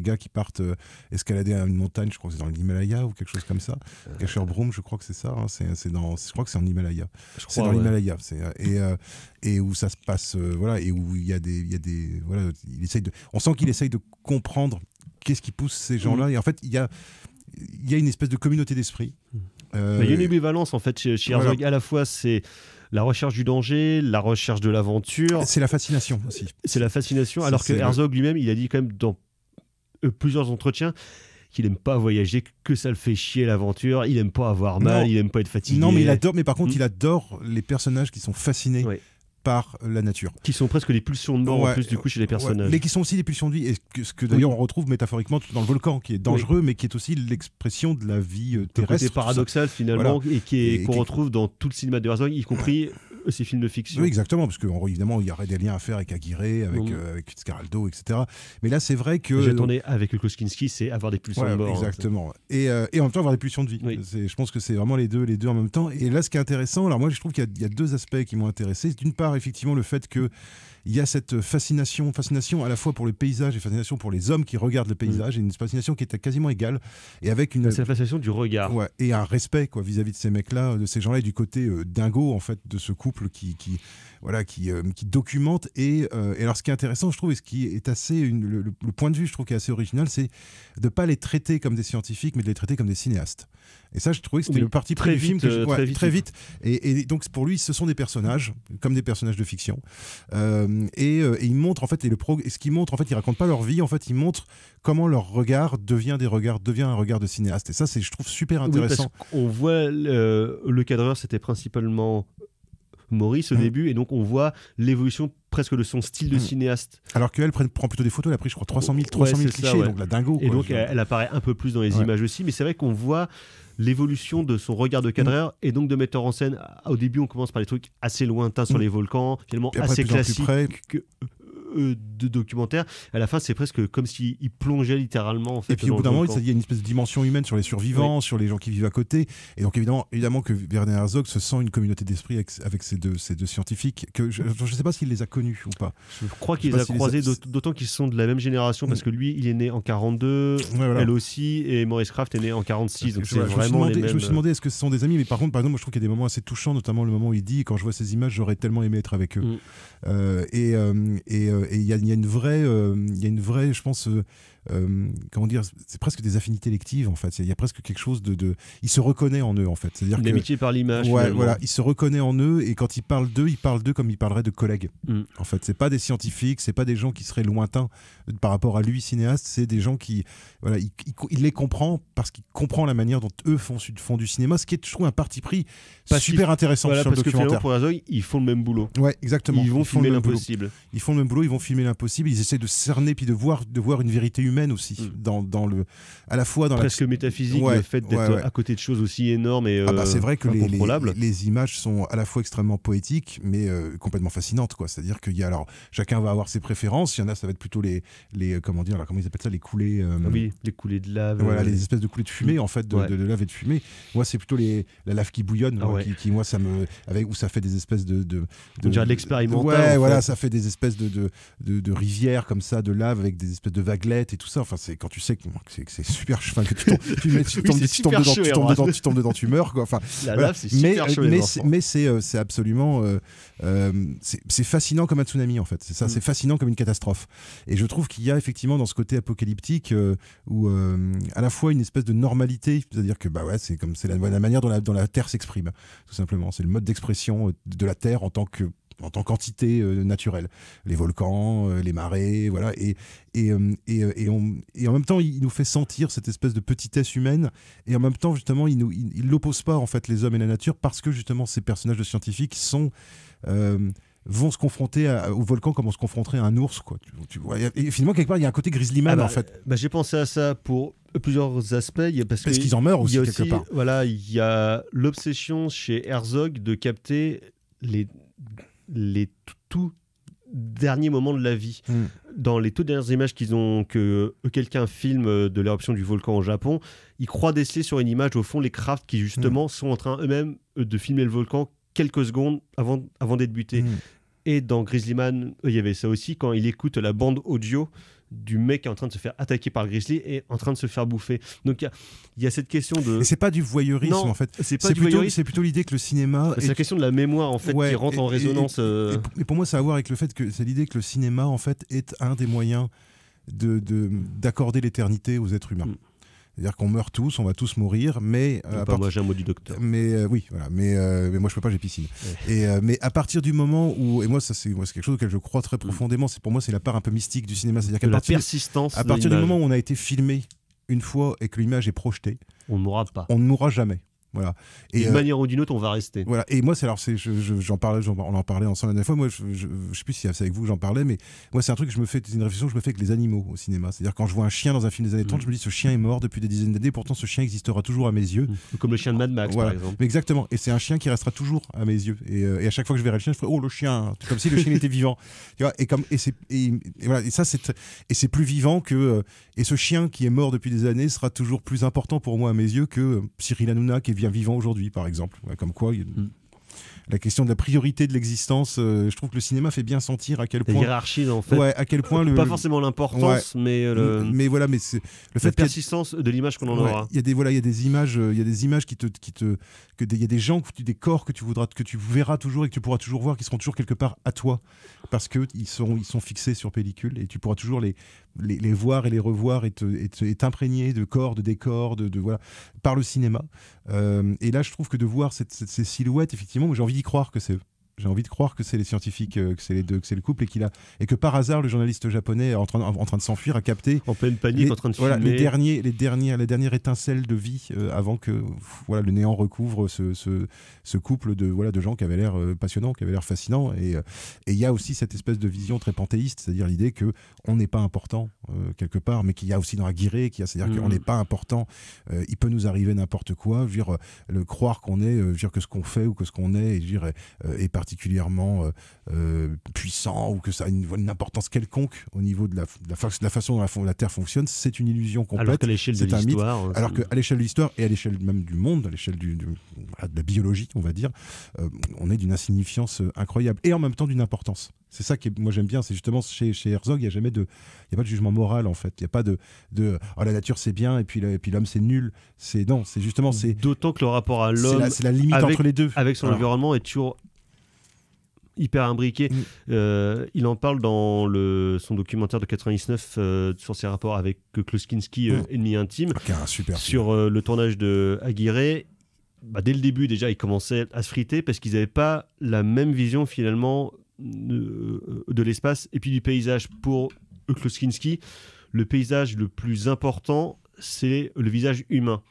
gars qui partent escalader à une montagne, je crois que c'est dans l'Himalaya ou quelque chose comme ça. Gasher Broom, je crois que c'est ça. Hein, je crois que c'est en Himalaya. C'est dans l'Himalaya. Et où ça se passe, voilà, et où on sent qu'il essaye de comprendre qu'est-ce qui pousse ces gens-là. Et en fait, il y a une espèce de communauté d'esprit. Il y a une ambivalence en fait chez Herzog. À la fois c'est la recherche du danger, la recherche de l'aventure. C'est la fascination aussi. C'est la fascination, alors que Herzog lui-même, il a dit quand même dans plusieurs entretiens qu'il n'aime pas voyager, que ça le fait chier l'aventure, il n'aime pas avoir mal, il n'aime pas être fatigué. Non, mais il adore, mais par contre il adore les personnages qui sont fascinés par la nature. Qui sont presque des pulsions de mort en plus du coup chez les personnages. Mais qui sont aussi des pulsions de vie, et ce que d'ailleurs on retrouve métaphoriquement dans le volcan, qui est dangereux mais qui est aussi l'expression de la vie terrestre. C'est paradoxal finalement, et qu'on retrouve dans tout le cinéma de Herzog, y compris ces films de fiction. Oui, exactement, parce qu'évidemment il y aurait des liens à faire avec Aguirre, avec Scaraldo, etc. Mais là c'est vrai que... J'ai tourné avec Kloskinski, c'est avoir des pulsions de mort. Exactement. Hein, et en même temps avoir des pulsions de vie. Oui. Je pense que c'est vraiment les deux en même temps. Et là ce qui est intéressant, alors moi je trouve qu'il y a deux aspects qui m'ont intéressé. D'une part effectivement le fait que il y a cette fascination à la fois pour le paysage et fascination pour les hommes qui regardent le paysage, et une fascination qui était quasiment égale, et avec une fascination du regard et un respect quoi vis-à-vis de ces mecs-là, de ces gens-là, et du côté dingo en fait de ce couple qui documente. Et alors ce qui est intéressant je trouve, et ce qui est assez le point de vue je trouve qui est assez original, c'est de pas les traiter comme des scientifiques mais de les traiter comme des cinéastes. Et ça, je trouvais que c'était le parti pris du film. Très vite. Et donc, pour lui, ce sont des personnages, comme des personnages de fiction. Et il montre, en fait, ce qu'il montre, en fait, il raconte pas leur vie, en fait, il montre comment leur regard devient un regard de cinéaste. Et ça, je trouve super intéressant. Oui, parce qu'on voit, le cadreur, c'était principalement Maurice au début, et donc on voit l'évolution presque de son style de cinéaste. Alors qu'elle prend plutôt des photos, elle a pris je crois 300 000 clichés, donc la dingo. Et donc elle apparaît un peu plus dans les images aussi, mais c'est vrai qu'on voit l'évolution de son regard de cadreur et donc de metteur en scène. Au début on commence par des trucs assez lointains sur les volcans, finalement après, assez classiques de documentaire. À la fin c'est presque comme s'il plongeait littéralement en fait, et puis au bout d'un moment il y a une espèce de dimension humaine sur les survivants, sur les gens qui vivent à côté, et donc évidemment que Werner Herzog se sent une communauté d'esprit avec ces deux scientifiques que je ne sais pas s'il les a connus ou pas. Je crois qu'il les a croisés, d'autant qu'ils sont de la même génération, parce que lui il est né en 42, elle aussi, et Maurice Krafft est né en 46, donc je me suis demandé est-ce que ce sont des amis, mais par exemple moi je trouve qu'il y a des moments assez touchants, notamment le moment où il dit quand je vois ces images j'aurais tellement aimé être avec eux. Et il y a une vraie, je pense, comment dire, c'est presque des affinités électives en fait. Il y a presque quelque chose de... Ils se reconnaissent en eux en fait. C'est-à-dire que... L'amitié par l'image. Ouais, voilà, ils se reconnaissent en eux et quand ils parlent d'eux comme ils parleraient de collègues. Mm. En fait, c'est pas des scientifiques, c'est pas des gens qui seraient lointains par rapport à lui, cinéaste, c'est des gens qui... Voilà, il les comprend parce qu'il comprend la manière dont eux font du cinéma, ce qui est, je trouve, un parti pris super intéressant sur le documentaire. Parce que pour Herzog, ils font le même boulot. Ouais, exactement. Ils vont filmer l'impossible. Ils font le même boulot, ils vont filmer l'impossible, ils essaient de cerner puis de voir une vérité humaine aussi, dans le, à la fois dans presque la... métaphysique, ouais, le fait d'être à côté de choses aussi énormes et c'est vrai que les images sont à la fois extrêmement poétiques, mais complètement fascinantes, quoi. C'est-à-dire qu'il y a, alors chacun va avoir ses préférences. Il y en a, ça va être plutôt les comment dire, alors, comment ils appellent ça, les coulées. Oui, les coulées de lave. Voilà, les espèces de coulées de fumée en fait, de lave et de fumée. Moi, c'est plutôt la lave qui bouillonne, qui moi ça me, avec où ça fait des espèces de l'expérimental. Ouais, voilà, ça fait des espèces de rivières comme ça, de lave avec des espèces de vaguelettes et tout ça. Enfin, c'est quand tu sais que c'est super, enfin que tu tombes dedans, tu meurs, quoi. Enfin, la lave, c'est super chaud. Mais c'est absolument, c'est fascinant comme un tsunami en fait. C'est ça, c'est fascinant comme une catastrophe. Et je trouve qu'il y a effectivement dans ce côté apocalyptique où à la fois une espèce de normalité, c'est-à-dire que bah ouais, c'est comme c'est la manière dont la Terre s'exprime, tout simplement. C'est le mode d'expression de la Terre en tant que qu'entité naturelle, les volcans, les marées, voilà, et en même temps il nous fait sentir cette espèce de petitesse humaine, et en même temps justement il l'oppose pas en fait, les hommes et la nature, parce que justement ces personnages de scientifiques vont se confronter au volcan comme on se confronterait à un ours, quoi. Tu vois, et finalement quelque part il y a un côté Grizzlyman en fait. Bah, j'ai pensé à ça pour plusieurs aspects, parce qu'ils en meurent aussi quelque part. Voilà, il y a l'obsession chez Herzog de capter les tout derniers moments de la vie. Dans les toutes dernières images que quelqu'un filme de l'éruption du volcan au Japon, ils croient déceler sur une image au fond les Krafft qui justement sont en train eux-mêmes de filmer le volcan quelques secondes avant d'être butés. Et dans Grizzlyman, il y avait ça aussi, quand il écoute la bande audio du mec qui est en train de se faire attaquer par le grizzly et en train de se faire bouffer. Donc il y a cette question de... Et c'est pas du voyeurisme, non, en fait. C'est plutôt l'idée que le cinéma... C'est la question de la mémoire en fait, qui rentre en résonance. Et pour moi, ça a à voir avec le fait que c'est l'idée que le cinéma en fait est un des moyens d'accorder l'éternité aux êtres humains. C'est-à-dire qu'on meurt tous, on va tous mourir, mais... moi, j'ai un mot du docteur. Mais oui, voilà. Mais moi, je peux pas, j'ai piscine. Ouais. Et mais à partir du moment où... Et moi, ça, c'est quelque chose auquel je crois très profondément. C'est, pour moi, c'est la part un peu mystique du cinéma. C'est-à-dire qu'à partir, à partir du moment où on a été filmé une fois et que l'image est projetée... On ne mourra pas. On ne mourra jamais. Voilà. D'une manière ou d'une autre, on va rester. Voilà. Et moi, on en parlait ensemble la dernière fois. Moi, je sais plus si c'est avec vous que j'en parlais, mais moi, c'est un truc que je me fais, une réflexion que je me fais avec les animaux au cinéma. C'est-à-dire, quand je vois un chien dans un film des années 30, je me dis, ce chien est mort depuis des dizaines d'années, pourtant ce chien existera toujours à mes yeux. Comme le chien de Mad Max, par exemple. Mais exactement. Et c'est un chien qui restera toujours à mes yeux. Et à chaque fois que je verrai le chien, je ferai, oh, le chien, comme si le chien était vivant. Tu vois, et ça, c'est plus vivant que. Et ce chien qui est mort depuis des années sera toujours plus important pour moi à mes yeux que Cyril Hanouna qui est bien vivant aujourd'hui, par exemple. Comme quoi, la question de la priorité de l'existence, je trouve que le cinéma fait bien sentir à quel point... La hiérarchie, en fait. Ouais, à quel point... Pas forcément l'importance, mais voilà, mais c'est... La persistance de l'image qu'on en aura. Il y a des images il y a des gens, des corps que tu verras toujours et que tu pourras toujours voir, qui seront toujours quelque part à toi, parce qu'ils sont fixés sur pellicule, et tu pourras toujours les voir et les revoir et t'imprégner de corps, de décors, voilà, par le cinéma. Et là, je trouve que de voir ces silhouettes, effectivement, j'ai envie d'y croire que c'est eux. J'ai envie de croire que c'est les scientifiques, que c'est les deux, que c'est le couple, et que par hasard le journaliste japonais en train de s'enfuir a capté en pleine panique en train de filmer les dernières étincelles de vie avant que voilà, le néant recouvre ce couple de gens qui avaient l'air passionnants, qui avaient l'air fascinants, et il y a aussi cette espèce de vision très panthéiste, c'est-à-dire l'idée que on n'est pas important quelque part, mais qu'il y a aussi dans la guirée, c'est-à-dire qu'on n'est pas important, il peut nous arriver n'importe quoi, le croire qu'on est, que ce qu'on fait ou que ce qu'on est est particulièrement puissant, ou que ça a une importance quelconque au niveau de la façon dont la Terre fonctionne, c'est une illusion complète. Alors qu'à l'échelle de l'histoire... Alors qu'à l'échelle de l'histoire et à l'échelle même du monde, à l'échelle de la biologie, on va dire, on est d'une insignifiance incroyable et en même temps d'une importance. C'est ça que moi j'aime bien, c'est justement chez Herzog, il n'y a jamais pas de jugement moral en fait. Il n'y a pas oh, la nature c'est bien et puis l'homme c'est nul. Non, c'est justement... D'autant que le rapport à l'homme... C'est la limite entre les deux. Avec son environnement est toujours... hyper imbriqué. Il en parle dans son documentaire de 99 sur ses rapports avec Kloskinski, Ennemi intime, okay, super sur le tournage de Aguirre. Bah, dès le début déjà ils commençaient à se friter parce qu'ils n'avaient pas la même vision finalement de l'espace et puis du paysage. Pour Kloskinski, le paysage le plus important c'est le visage humain.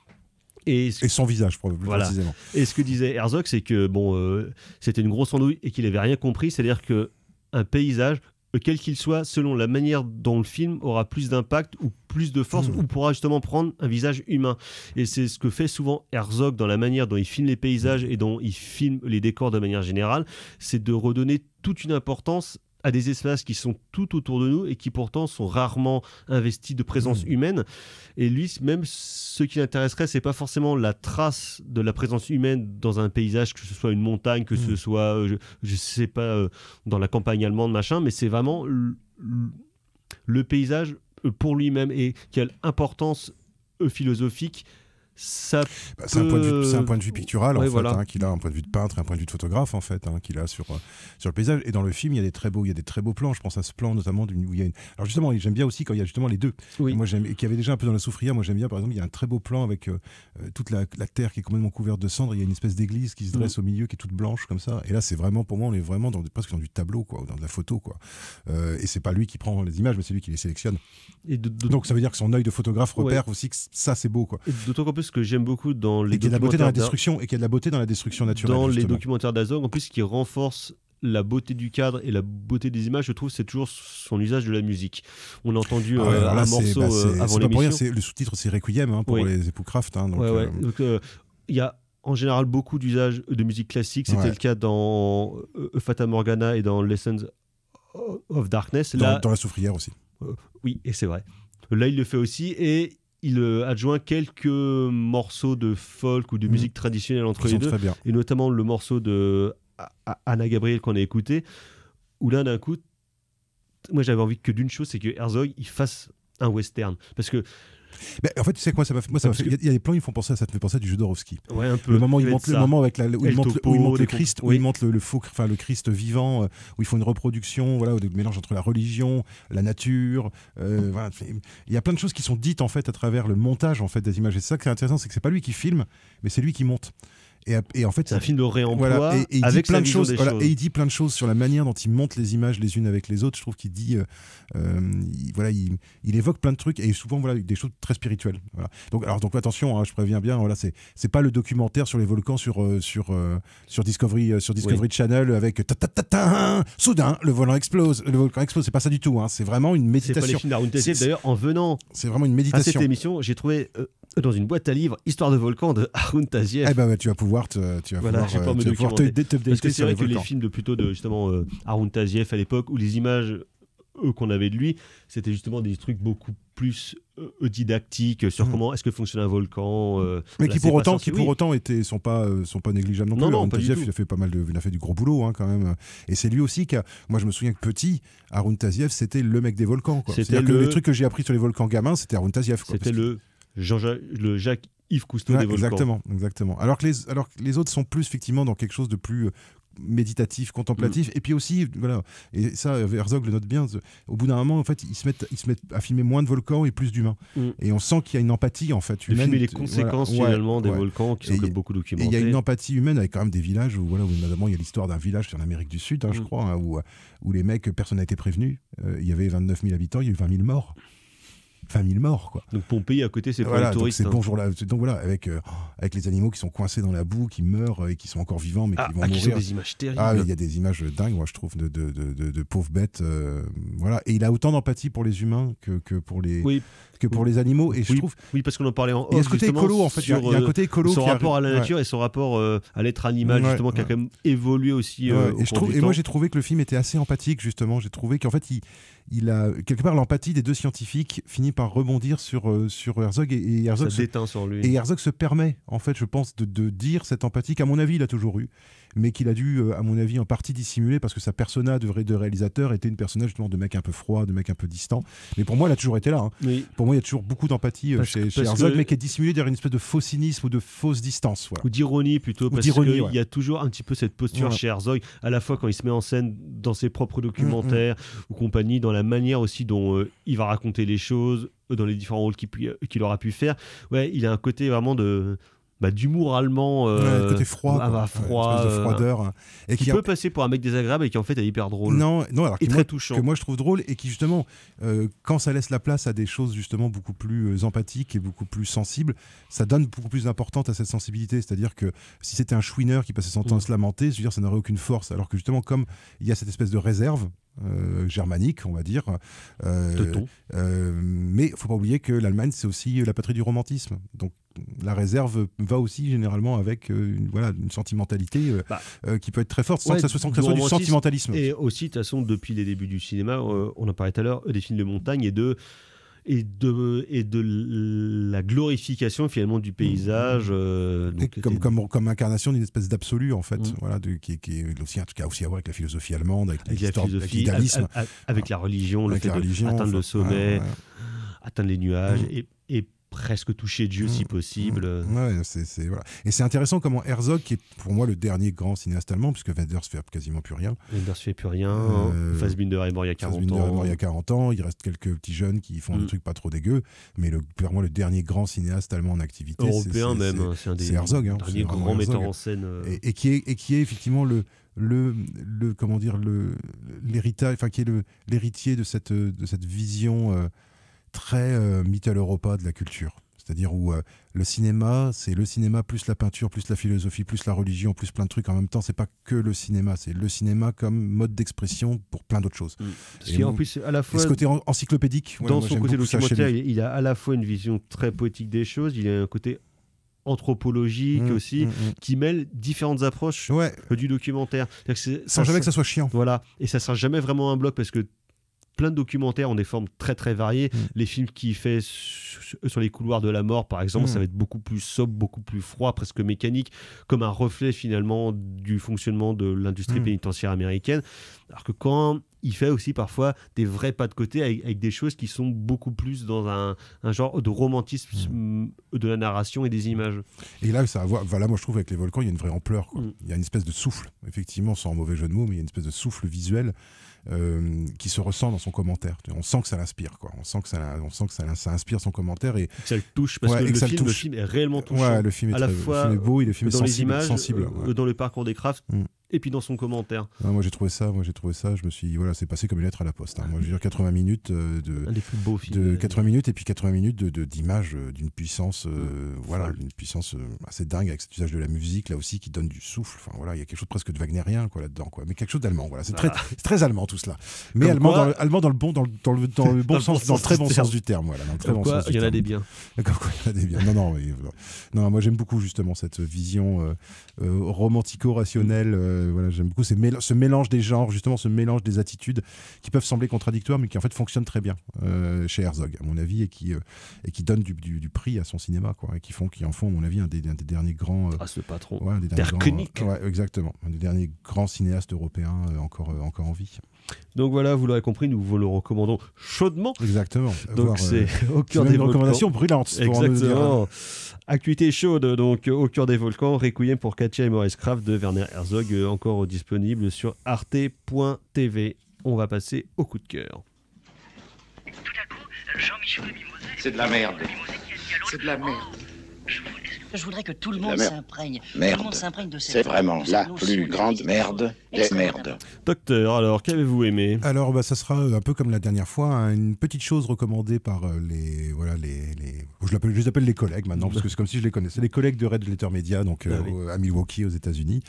Et son visage, probablement. Voilà. Précisément. Et ce que disait Herzog, c'est que bon, c'était une grosse andouille et qu'il n'avait rien compris. C'est-à-dire qu'un paysage, quel qu'il soit, selon la manière dont le film aura plus d'impact ou plus de force, ou pourra justement prendre un visage humain. Et c'est ce que fait souvent Herzog dans la manière dont il filme les paysages et dont il filme les décors de manière générale, c'est de redonner toute une importance à des espaces qui sont tout autour de nous et qui pourtant sont rarement investis de présence humaine. Et lui, même ce qui l'intéresserait, c'est pas forcément la trace de la présence humaine dans un paysage, que ce soit une montagne, que ce soit, je sais pas, dans la campagne allemande, machin, mais c'est vraiment le paysage pour lui-même et quelle importance philosophique. Bah, c'est un point de vue pictural, ouais, en fait, voilà, hein, qu'il a, un point de vue de peintre, un point de vue de photographe, en fait, hein, qu'il a sur le paysage. Et dans le film, il y a des très beaux, il y a des très beaux plans. Je pense à ce plan notamment où il y a une... Alors justement, j'aime bien aussi quand il y a justement les deux. Oui. Moi, j'aime, qu'il y avait déjà un peu dans La Soufrière. Moi, j'aime bien, par exemple, il y a un très beau plan avec toute la terre qui est complètement couverte de cendres. Il y a une espèce d'église qui se dresse au milieu, qui est toute blanche comme ça. Et là, c'est vraiment, pour moi, on est vraiment presque dans du tableau, quoi, ou dans de la photo, quoi. Et c'est pas lui qui prend les images, mais c'est lui qui les sélectionne. Et donc ça veut dire que son œil de photographe repère aussi que ça, c'est beau, quoi. D'autant qu'en plus, que j'aime beaucoup dans les documentaires naturelle, dans les documentaires d'Herzog, en plus, qui renforce la beauté du cadre et la beauté des images, je trouve, c'est toujours son usage de la musique. On a entendu un morceau avant l'émission. Le sous-titre, c'est Requiem, hein, pour les époux Krafft, hein, donc il y a en général beaucoup d'usages de musique classique. C'était le cas dans Fata Morgana et dans Lessons of Darkness, dans La Soufrière aussi. Oui, et c'est vrai, là il le fait aussi, et il adjoint quelques morceaux de folk ou de musique traditionnelle entre les deux, et notamment le morceau de Anna Gabriel qu'on a écouté, où là d'un coup, moi j'avais envie que d'une chose, c'est que Herzog il fasse un western, parce que en fait, tu sais quoi, ça m'a fait. Il y a des plans, ils font penser à ça. Me fait penser à du Jodorowsky. Ouais, un peu. Le moment où il monte le faux, enfin le Christ vivant, où ils font une reproduction, voilà, de mélange entre la religion, la nature. Voilà. Il y a plein de choses qui sont dites en fait à travers le montage en fait des images. Et c'est ça qui est intéressant, c'est que c'est pas lui qui filme, mais c'est lui qui monte. Et en fait, c'est un film de réemploi, voilà, et il avec plein de choses, et il dit plein de choses sur la manière dont il monte les images les unes avec les autres. Je trouve qu'il dit, il évoque plein de trucs, et souvent voilà des choses très spirituelles. Voilà. Donc attention, hein, je préviens bien, voilà, c'est pas le documentaire sur les volcans sur Discovery Channel avec soudain le volcan explose. C'est pas ça du tout. Hein, c'est vraiment une méditation. C'est pas les films d'Haroun Tazieff, d'ailleurs, en venant. C'est vraiment une méditation. À cette émission, j'ai trouvé dans une boîte à livres Histoire de volcan de Haroun Tazieff. Eh ben ouais, tu vas pouvoir te parce que c'est vrai que les films de Haroun Tazieff à l'époque, ou les images qu'on avait de lui, c'était justement des trucs beaucoup plus didactiques sur comment est-ce que fonctionne un volcan, mais là, qui pour autant sont pas négligeables non plus. Haroun Tazieff, il a fait du gros boulot, hein, quand même, et c'est lui aussi qui a... Moi je me souviens que petit, Haroun Tazieff c'était le mec des volcans, quoi. C'est-à-dire que les trucs que j'ai appris sur les volcans gamins, c'était Haroun Tazieff, quoi. C'était le Jacques Yves Cousteau, des volcans. Exactement. Alors que les autres sont plus effectivement dans quelque chose de plus méditatif, contemplatif, et puis aussi voilà, et ça Herzog le note bien, au bout d'un moment en fait ils se mettent à filmer moins de volcans et plus d'humains, et on sent qu'il y a une empathie en fait humaine, les conséquences finalement des volcans qui sont beaucoup documentées, et il y a une empathie humaine avec quand même des villages où voilà, où notamment il y a l'histoire d'un village en Amérique du Sud, hein, je crois, hein, où les mecs, personne n'a été prévenu, il y avait 29 000 habitants, il y a eu 20 000 morts. 20 000 morts, quoi. Donc Pompéi à côté, c'est pas les touristes. C'est bonjour là. Donc voilà, avec les animaux qui sont coincés dans la boue, qui meurent et qui sont encore vivants, mais qui vont mourir. Qui sont des images terribles. Ah, il y a des images dingues, moi je trouve, de pauvres bêtes. Voilà. Et il a autant d'empathie pour les humains que pour les animaux. Et je trouve. Oui, parce qu'on en parlait en off. Il y a ce côté écolo, en fait. Il y a un côté écolo. Son rapport à la nature et son rapport à l'être animal, justement, qui a quand même évolué aussi. Et moi j'ai trouvé que le film était assez empathique, justement. J'ai trouvé qu'en fait il a quelque part l'empathie des deux scientifiques finit par rebondir sur Herzog, et Herzog se déteint sur lui, et Herzog se permet en fait, je pense, de dire cette empathie qu'à mon avis il a toujours eu, mais qu'il a dû, à mon avis, en partie dissimuler parce que sa persona de réalisateur était une persona justement de mec un peu froid, de mec un peu distant. Mais pour moi, elle a toujours été là. Hein. Oui. Pour moi, il y a toujours beaucoup d'empathie chez Herzog, mais qui est dissimulée derrière une espèce de faux cynisme ou de fausse distance. Voilà. Ou d'ironie plutôt, parce qu'il y a toujours un petit peu cette posture chez Herzog, à la fois quand il se met en scène dans ses propres documentaires ou compagnie, dans la manière aussi dont il va raconter les choses, dans les différents rôles qu'il aura pu faire. Ouais, il a un côté vraiment de... d'humour allemand, côté froid, froid, de froideur, et qui peut passer pour un mec désagréable et qui en fait est hyper drôle. Non, non, alors très touchant, que moi je trouve drôle et qui justement, quand ça laisse la place à des choses justement beaucoup plus empathiques et beaucoup plus sensibles, ça donne beaucoup plus d'importance à cette sensibilité. C'est-à-dire que si c'était un chouineur qui passait son temps à se lamenter, je veux dire, ça n'aurait aucune force. Alors que justement, comme il y a cette espèce de réserve. Germanique, on va dire. Mais il ne faut pas oublier que l'Allemagne, c'est aussi la patrie du romantisme. Donc la réserve va aussi généralement avec une sentimentalité qui peut être très forte, sans que ça soit, du sentimentalisme. Et aussi, de toute façon, depuis les débuts du cinéma, on en parlait tout à l'heure, des films de montagne et de la glorification finalement du paysage donc comme incarnation d'une espèce d'absolu en fait, voilà, qui est aussi, en tout cas, aussi à voir avec la philosophie allemande, avec l'idéalisme, avec la religion, avec le fait d'atteindre le sommet, atteindre les nuages et presque toucher Dieu si possible. Ouais, c'est, voilà. Et c'est intéressant comment Herzog, qui est pour moi le dernier grand cinéaste allemand, puisque Wenders fait quasiment plus rien. Wenders fait plus rien, Fassbinder est mort il y a 40 ans. Fassbinder est mort il y a 40 ans, il reste quelques petits jeunes qui font des trucs pas trop dégueux, mais pour moi le dernier grand cinéaste allemand en activité, européen même, c'est Herzog. Hein, dernier grand metteur en scène. Et qui est effectivement l'héritage, enfin qui est l'héritier de cette vision très Mitteleuropa de la culture, c'est-à-dire où le cinéma, c'est le cinéma plus la peinture, plus la philosophie, plus la religion, plus plein de trucs en même temps. C'est pas que le cinéma, c'est le cinéma comme mode d'expression pour plein d'autres choses. Et en plus, à la fois, ce côté encyclopédique, dans son côté documentaire, il a à la fois une vision très poétique des choses, il a un côté anthropologique aussi, qui mêle différentes approches du documentaire. Sans jamais que ça soit chiant. Voilà, et ça sert jamais vraiment un bloc parce que plein de documentaires ont des formes très très variées. Les films qu'il fait sur les couloirs de la mort, par exemple, ça va être beaucoup plus sobre, beaucoup plus froid, presque mécanique, comme un reflet finalement du fonctionnement de l'industrie pénitentiaire américaine. Alors que quand il fait aussi parfois des vrais pas de côté avec des choses qui sont beaucoup plus dans un genre de romantisme de la narration et des images. Et là, ça va, moi je trouve avec les volcans, il y a une vraie ampleur. Quoi. Il y a une espèce de souffle, effectivement, sans mauvais jeu de mots, mais il y a une espèce de souffle visuel qui se ressent dans son commentaire. On sent que ça l'inspire, quoi. On sent que ça inspire son commentaire et que ça le touche parce que le film est réellement touchant. Ouais, le film est le film est beau, il est dans les images, sensible, dans le parcours des Krafft. Et puis dans son commentaire. Moi j'ai trouvé ça, je me suis dit, voilà, c'est passé comme une lettre à la poste. Hein. Moi je veux dire 80 minutes de 80 minutes et puis 80 minutes d'images d'une puissance, voilà, d'une puissance assez dingue avec cet usage de la musique là aussi qui donne du souffle. Enfin voilà, il y a quelque chose presque de wagnérien quoi là-dedans quoi, mais quelque chose d'allemand. Voilà, c'est très allemand tout cela. Mais comme allemand, dans le bon, dans le bon sens, dans le très bon sens du terme. Voilà, dans le très bon sens du terme. Il y en a des biens. Comme quoi, il y en a des biens. Non, moi j'aime beaucoup justement cette vision romantico-rationnelle. Voilà, j'aime beaucoup ce mélange des genres, justement ce mélange des attitudes qui peuvent sembler contradictoires mais qui en fait fonctionnent très bien chez Herzog à mon avis et qui donnent du prix à son cinéma quoi, et qui en font à mon avis un des derniers grands ce patron, Der König, exactement, un des derniers grands cinéastes européens encore en vie. Donc voilà, vous l'aurez compris, nous vous le recommandons chaudement. Exactement. Donc c'est au cœur des volcans. Une recommandation brûlante. Exactement. Actualité chaude, donc au cœur des volcans, Requiem pour Katia et Maurice Krafft de Werner Herzog, encore disponible sur arte.tv. On va passer au coup de cœur. C'est de la merde. C'est de la merde. Je voudrais que tout le monde s'imprègne. C'est vraiment la plus grande merde des merdes. Docteur, alors, qu'avez-vous aimé? Alors, ça sera un peu comme la dernière fois, hein, une petite chose recommandée par je les appelle les collègues maintenant, parce que c'est comme si je les connaissais. Les collègues de Red Letter Media, donc à Milwaukee, aux États-Unis,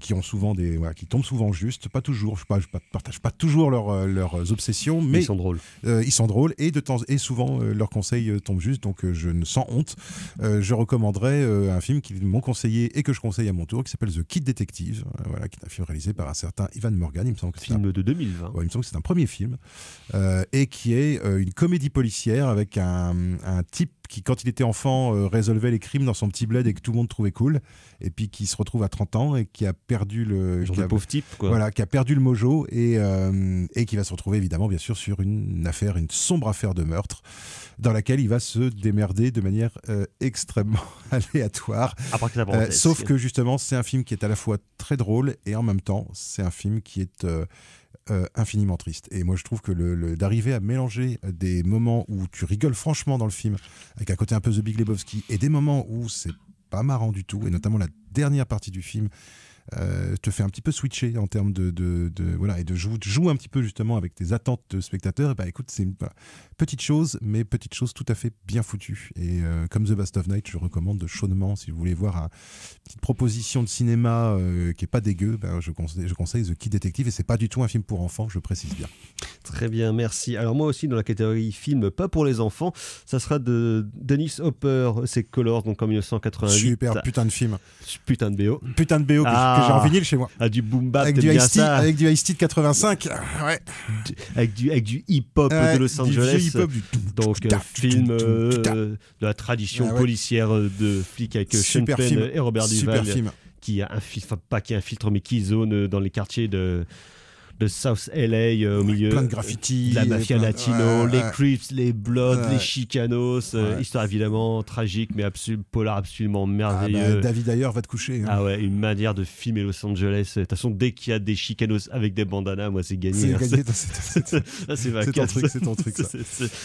qui ont souvent qui tombent souvent juste, pas toujours. Je partage pas toujours leurs obsessions, mais ils sont drôles. Ils sont drôles et souvent leurs conseils tombent juste. Donc, sans honte, je recommanderais un film qu'ils m'ont conseillé et que je conseille à mon tour, qui s'appelle The Kid Detective, voilà, qui est un film réalisé par un certain Ivan Morgan, il me semble que c'est un film de 2020. Ouais, il me semble que c'est un premier film et qui est une comédie policière avec un type qui, quand il était enfant, résolvait les crimes dans son petit bled et que tout le monde trouvait cool, et puis qui se retrouve à 30 ans et qui a perdu le... Genre de pauvre type, quoi. Voilà, qui a perdu le mojo et qui va se retrouver, évidemment, bien sûr, sur une affaire, une sombre affaire de meurtre, dans laquelle il va se démerder de manière extrêmement aléatoire. Sauf que, justement, c'est un film qui est à la fois très drôle et en même temps, c'est un film qui est... infiniment triste. Et moi je trouve que d'arriver à mélanger des moments où tu rigoles franchement dans le film, avec un côté un peu The Big Lebowski, et des moments où c'est pas marrant du tout, et notamment la dernière partie du film te fait un petit peu switcher en termes de voilà, et de jouer un petit peu justement avec tes attentes de spectateurs. Et bah écoute, c'est une petite chose, mais petite chose tout à fait bien foutue. Et comme The Last of Night, je recommande chaudement si vous voulez voir une petite proposition de cinéma qui est pas dégueu. Bah, je conseille The Kid Detective, et c'est pas du tout un film pour enfants, je précise bien. Très bien, merci. Alors moi aussi dans la catégorie film pas pour les enfants, ça sera de Dennis Hopper, c'est Colors, donc en 1988. Super putain de film. Putain de BO. Putain de BO. Ah. Que j'ai en vinyle chez moi. Ah, du boom bap, avec du Ice-T de 85. Ouais. Avec du hip-hop de Los Angeles. Donc un film de la tradition policière de flic avec Sean Penn et Robert Duvall. Qui a un filtre, pas qui a un filtre, mais qui zone dans les quartiers de South LA au milieu plein de graffitis, la mafia latino, les Crips, les Bloods, les Chicanos, histoire évidemment tragique mais polar absolument merveilleux. Ah bah, David Ayer va te coucher, hein. Ah ouais, une manière de filmer Los Angeles. De toute façon, dès qu'il y a des Chicanos avec des bandanas, moi c'est gagné. C'est gagné, c'est ton truc, c'est ton truc.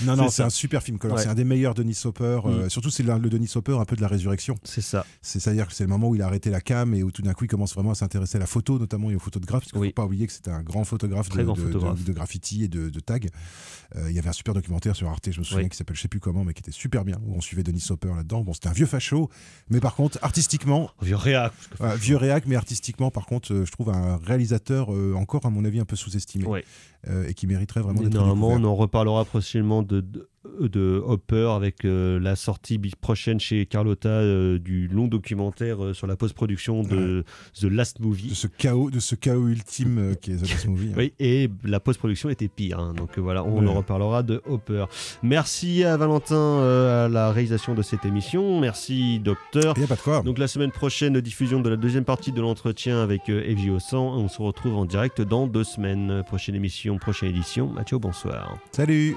Non non, c'est un super film Color, c'est un des meilleurs de Dennis Hopper, surtout c'est le Dennis Hopper un peu de la résurrection. C'est ça. C'est-à-dire que c'est le moment où il a arrêté la cam et où tout d'un coup il commence vraiment à s'intéresser à la photo notamment et aux photos de graphes, parce qu'il ne faut pas oublier que c'était un grand photographe de graffiti et de tags. Il y avait un super documentaire sur Arte, je me souviens, qui s'appelle je sais plus comment, mais qui était super bien, où on suivait Dennis Hopper là-dedans. Bon, c'était un vieux facho, mais par contre, artistiquement... Vieux réac. Vieux réac, mais artistiquement, par contre, je trouve un réalisateur encore, à mon avis, un peu sous-estimé. Ouais. Et qui mériterait vraiment d'être découvert. On en reparlera prochainement de Hopper avec la sortie prochaine chez Carlotta du long documentaire sur la post-production de The Last Movie. De ce chaos ultime qui est The Last Movie. Hein. Oui, et la post-production était pire. Hein, donc voilà, on en reparlera de Hopper. Merci à Valentin à la réalisation de cette émission. Merci Docteur. Il n'y a pas de quoi. Donc la semaine prochaine, diffusion de la deuxième partie de l'entretien avec FJO100. On se retrouve en direct dans 2 semaines. Prochaine émission. Prochaine édition. Mathieu, bonsoir. Salut.